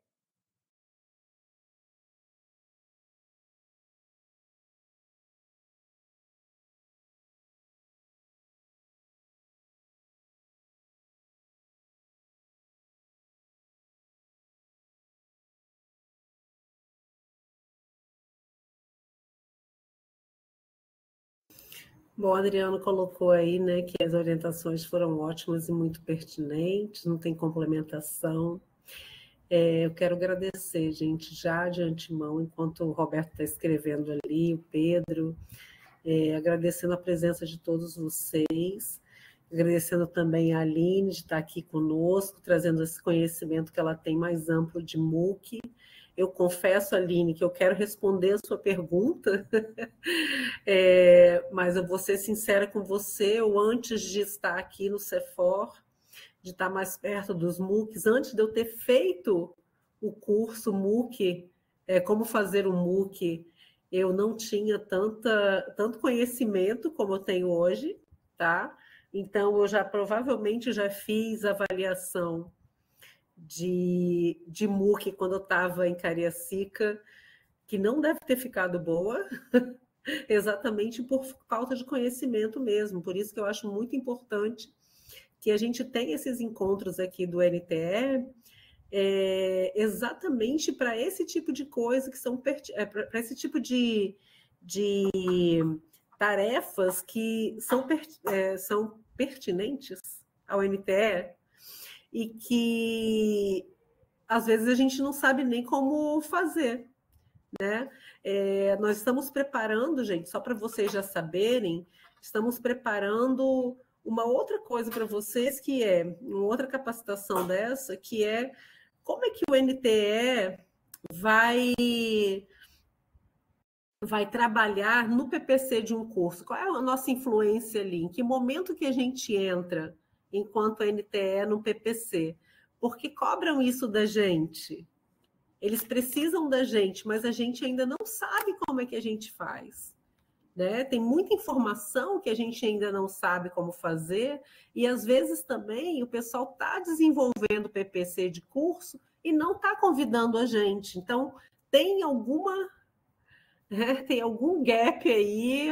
Bom, o Adriano colocou aí, né, que as orientações foram ótimas e muito pertinentes, não tem complementação. Eu quero agradecer, gente, já de antemão, enquanto o Roberto está escrevendo ali, o Pedro, agradecendo a presença de todos vocês, agradecendo também a Aline de estar aqui conosco, trazendo esse conhecimento que ela tem mais amplo de MOOC. Eu confesso, Aline, que eu quero responder a sua pergunta, mas eu vou ser sincera com você. Eu, antes de estar aqui no Cefor, de estar mais perto dos MOOCs, antes de eu ter feito o curso MOOC, como fazer um MOOC, eu não tinha tanto conhecimento como eu tenho hoje, tá? Então, eu provavelmente já fiz avaliação de MOOC quando eu estava em Cariacica, que não deve ter ficado boa, exatamente por falta de conhecimento mesmo. Por isso que eu acho muito importante que a gente tenha esses encontros aqui do NTE, exatamente para esse tipo de coisa, que são para esse tipo de tarefas que são pertinentes ao NTE, e que às vezes a gente não sabe nem como fazer, né? Nós estamos preparando, gente, só para vocês já saberem, estamos preparando uma outra coisa para vocês, que é uma outra capacitação dessa, que é como é que o NTE vai trabalhar no PPC de um curso, qual é a nossa influência ali, em que momento que a gente entra enquanto a NTE no PPC, porque cobram isso da gente. Eles precisam da gente, mas a gente ainda não sabe como é que a gente faz, né? Tem muita informação que a gente ainda não sabe como fazer, e às vezes também o pessoal está desenvolvendo PPC de curso e não está convidando a gente. Então, tem algum gap aí,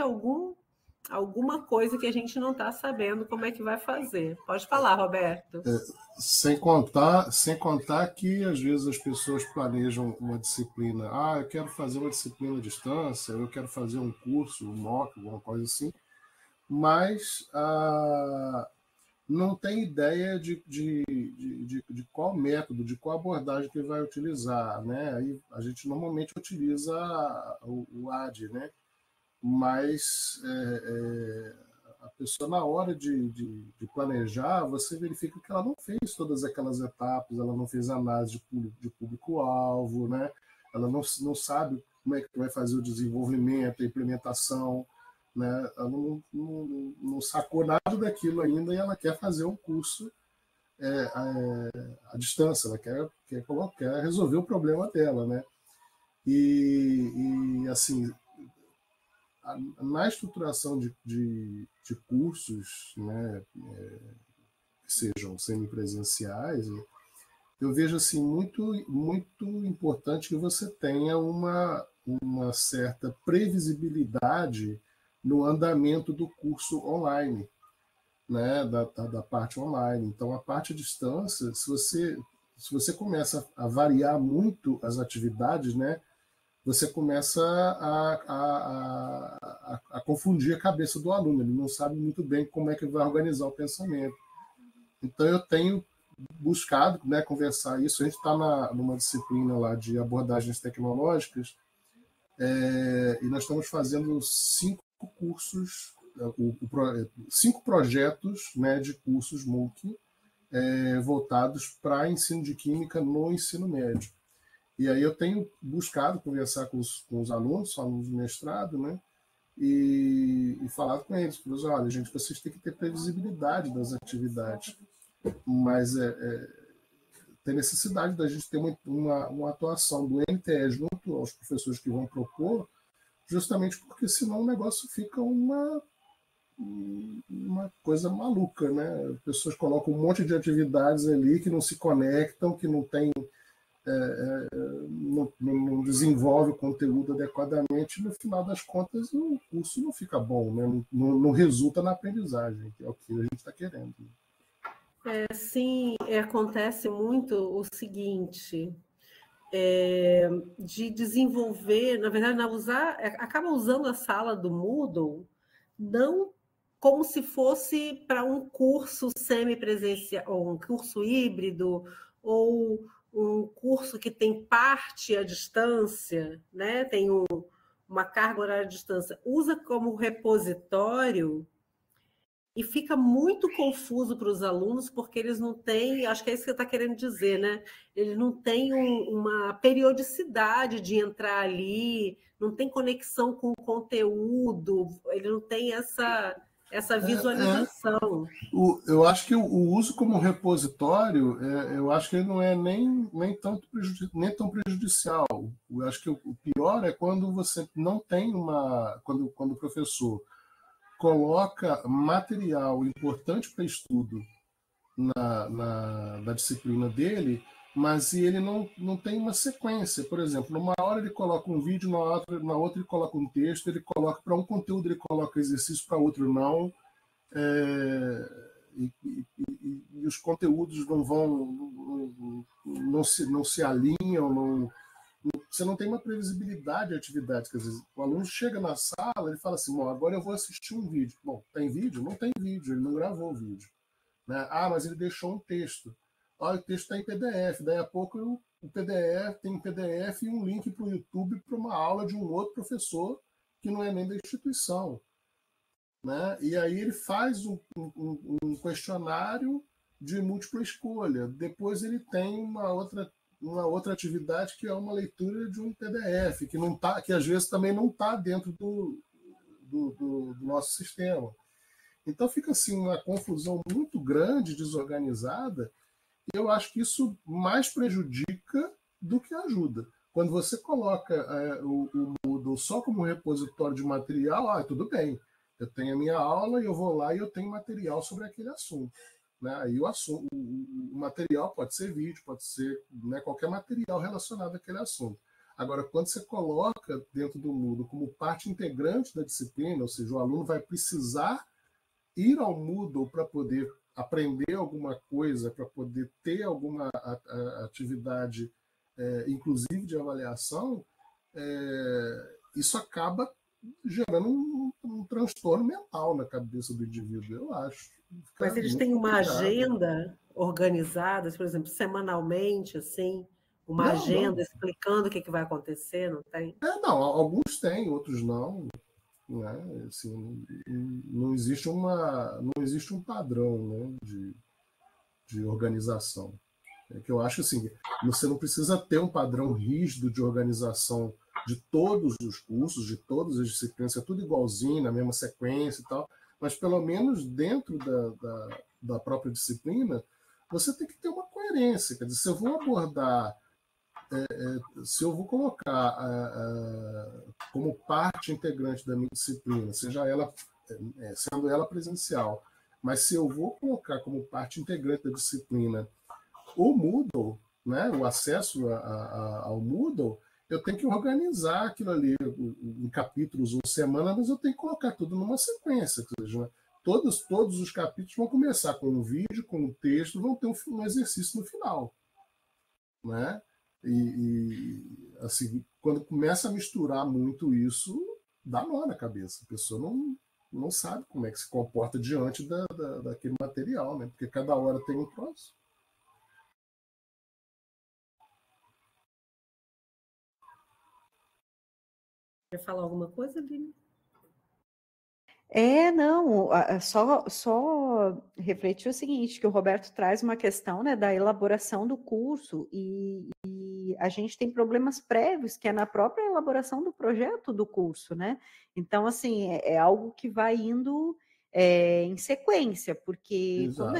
alguma coisa que a gente não está sabendo como é que vai fazer. Pode falar, Roberto. Sem contar que, às vezes, as pessoas planejam uma disciplina. Eu quero fazer uma disciplina à distância, eu quero fazer um curso, um MOOC, alguma coisa assim, mas não tem ideia de qual método, de qual abordagem que vai utilizar, né? Aí a gente normalmente utiliza o AD, né? Mas a pessoa, na hora de planejar, você verifica que ela não fez todas aquelas etapas, ela não fez análise de público-alvo, né? Ela não sabe como é que vai fazer o desenvolvimento, a implementação, né? Ela não sacou nada daquilo ainda, e ela quer fazer um curso à distância, ela quer resolver o problema dela, né? E assim, na estruturação de cursos, né, que sejam semipresenciais, eu vejo assim, muito importante que você tenha uma certa previsibilidade no andamento do curso online, né, da parte online. Então, a parte à distância, se você começa a variar muito as atividades, né, você começa a confundir a cabeça do aluno, ele não sabe muito bem como é que vai organizar o pensamento. Então, eu tenho buscado, né, conversar isso. A gente está numa disciplina lá de abordagens tecnológicas, e nós estamos fazendo 5 cursos, 5 projetos, né, de cursos MOOC voltados para ensino de química no ensino médio. E aí eu tenho buscado conversar com os alunos do mestrado, né, e falar com eles, porque, olha, gente, vocês têm que ter previsibilidade das atividades, mas tem necessidade da gente ter uma atuação do NTE junto aos professores que vão propor, justamente porque senão o negócio fica uma coisa maluca, né? Pessoas colocam um monte de atividades ali que não se conectam, que não tem, não desenvolve o conteúdo adequadamente, e no final das contas o curso não fica bom, né? Não resulta na aprendizagem, que é o que a gente está querendo. Sim, acontece muito o seguinte, de desenvolver, na verdade, acaba usando a sala do Moodle não como se fosse para um curso semipresencial, ou um curso híbrido, ou um curso que tem parte à distância, né? Tem uma carga horária à distância, usa como repositório. E fica muito confuso para os alunos, porque eles não têm, acho que é isso que você está querendo dizer, né? Eles não têm uma periodicidade de entrar ali, não tem conexão com o conteúdo, ele não tem essa visualização. Eu acho que o uso como repositório, eu acho que ele não é nem tão prejudicial. Eu acho que o pior é quando você não tem quando o professor coloca material importante para estudo na disciplina dele, mas ele não tem uma sequência. Por exemplo, numa hora ele coloca um vídeo, na outra ele coloca um texto, ele coloca para um conteúdo, ele coloca exercício, para outro não. E os conteúdos não se alinham, você não tem uma previsibilidade de atividade. Quer dizer, o aluno chega na sala, ele fala assim, bom, agora eu vou assistir um vídeo. Bom, tem vídeo? Não tem vídeo, ele não gravou o vídeo, né? Ah, mas ele deixou um texto. Olha, o texto está em PDF. Daí a pouco tem um PDF e um link para o YouTube para uma aula de um outro professor que não é nem da instituição, né? E aí ele faz um questionário de múltipla escolha. Depois ele tem uma outra atividade que é uma leitura de um PDF, que às vezes também não está dentro do nosso sistema. Então fica assim uma confusão muito grande, desorganizada, e eu acho que isso mais prejudica do que ajuda. Quando você coloca o Moodle só como repositório de material, tudo bem, eu tenho a minha aula e eu vou lá e eu tenho material sobre aquele assunto. Né? E o material pode ser vídeo, pode ser, né, qualquer material relacionado àquele assunto. Agora, quando você coloca dentro do Moodle como parte integrante da disciplina, ou seja, o aluno vai precisar ir ao Moodle para poder aprender alguma coisa, para poder ter alguma atividade, inclusive de avaliação, isso acaba gerando um transtorno mental na cabeça do indivíduo, eu acho. Mas eles têm uma agenda organizada, por exemplo, semanalmente, assim, uma agenda explicando o que vai acontecer, não tem? Não, alguns têm, outros não, né? Assim, não existe um padrão, né, de organização. É que eu acho assim, você não precisa ter um padrão rígido de organização de todos os cursos, de todas as disciplinas, é tudo igualzinho, na mesma sequência e tal, mas pelo menos dentro da própria disciplina, você tem que ter uma coerência. Quer dizer, se eu vou abordar, se eu vou colocar como parte integrante da minha disciplina, sendo ela presencial, mas se eu vou colocar como parte integrante da disciplina o Moodle, né, o acesso ao Moodle, eu tenho que organizar aquilo ali em capítulos ou semanas, mas eu tenho que colocar tudo numa sequência. Ou seja, todos os capítulos vão começar com um vídeo, com um texto, vão ter um exercício no final. Né? E assim, quando começa a misturar muito isso, dá nó na cabeça. A pessoa não sabe como é que se comporta diante daquele material, né? Porque cada hora tem um troço. Quer falar alguma coisa, Aline? Não, só refletir o seguinte, que o Roberto traz uma questão, né, da elaboração do curso e a gente tem problemas prévios, que é na própria elaboração do projeto do curso, né? Então, assim, é algo que vai indo em sequência, porque exato.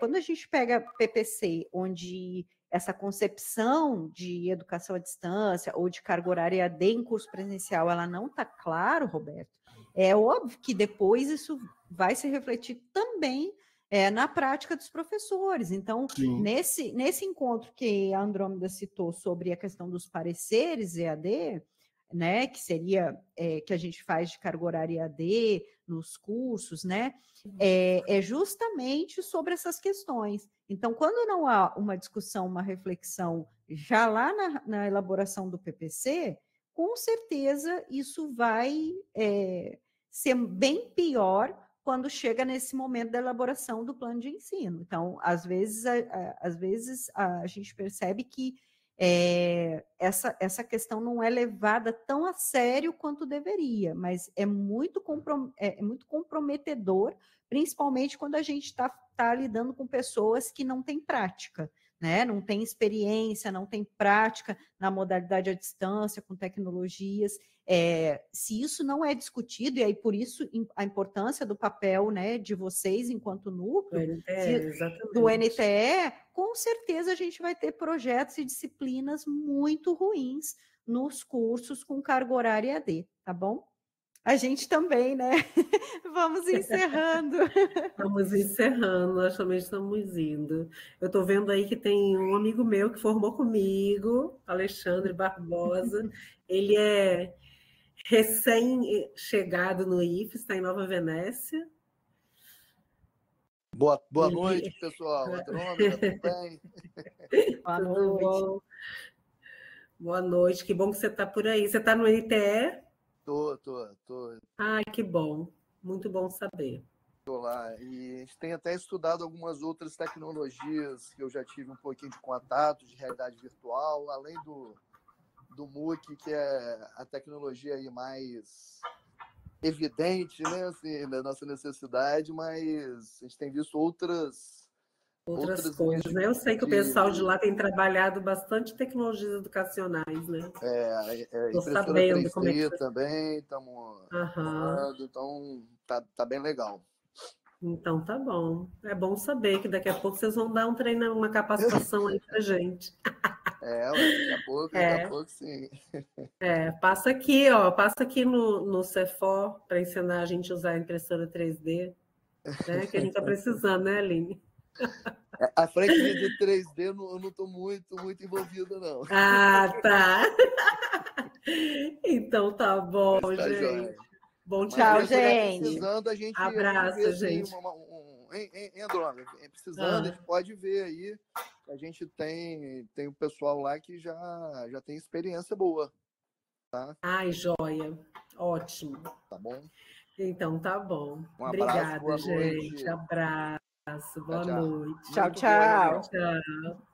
Quando a gente pega PPC, onde essa concepção de educação à distância ou de carga horária EAD em curso presencial, ela não está clara, Roberto, é óbvio que depois isso vai se refletir também na prática dos professores. Então, nesse encontro que a Andrômeda citou sobre a questão dos pareceres EAD, né, que seria que a gente faz de carga horária EAD nos cursos, né, é justamente sobre essas questões. Então, quando não há uma discussão, uma reflexão já lá na elaboração do PPC, com certeza isso vai ser bem pior quando chega nesse momento da elaboração do plano de ensino. Então, às vezes a gente percebe que essa questão não é levada tão a sério quanto deveria, mas é muito comprometedor, principalmente quando a gente está lidando com pessoas que não têm prática, né? Não tem experiência, não tem prática na modalidade à distância, com tecnologias. Se isso não é discutido, e aí por isso a importância do papel, né, de vocês enquanto núcleo, do NTE, com certeza a gente vai ter projetos e disciplinas muito ruins nos cursos com carga horária EAD, tá bom? A gente também, né? Vamos encerrando. Vamos encerrando, nós também estamos indo. Eu estou vendo aí que tem um amigo meu que formou comigo, Alexandre Barbosa. Ele é recém-chegado no IFES, está em Nova Venécia. Boa noite, pessoal. Andrômeda, tudo bem? Boa noite. Bom. Boa noite, que bom que você está por aí. Você está no NTE? Tô. Ah, que bom. Muito bom saber. Estou lá. E a gente tem até estudado algumas outras tecnologias que eu já tive um pouquinho de contato, de realidade virtual, além do MOOC, que é a tecnologia aí mais evidente, né, assim, da nossa necessidade, mas a gente tem visto outras coisas, né? Eu sei que o pessoal de lá tem trabalhado bastante tecnologias educacionais, né? Estou sabendo como é que também, estamos falando, então tá bem legal. Então tá bom. É bom saber que daqui a pouco vocês vão dar um treino, uma capacitação aí pra gente. Daqui a pouco sim. Passa aqui no Cefor para ensinar a gente a usar a impressora 3D, né? Que a gente tá precisando, né, Aline? A frente de 3D eu não estou muito envolvida, não. Ah, tá. Então tá bom, tá, gente. Joia. Bom, tchau, gente. Precisando, a gente... Abraço, gente. Andrômeda, precisando, a gente pode ver aí. A gente tem um pessoal lá que já tem experiência boa. Tá? Ai, joia. Ótimo. Tá bom? Então tá bom. Um abraço, obrigada, gente. Noite. Abraço. Boa noite. Tchau, tchau.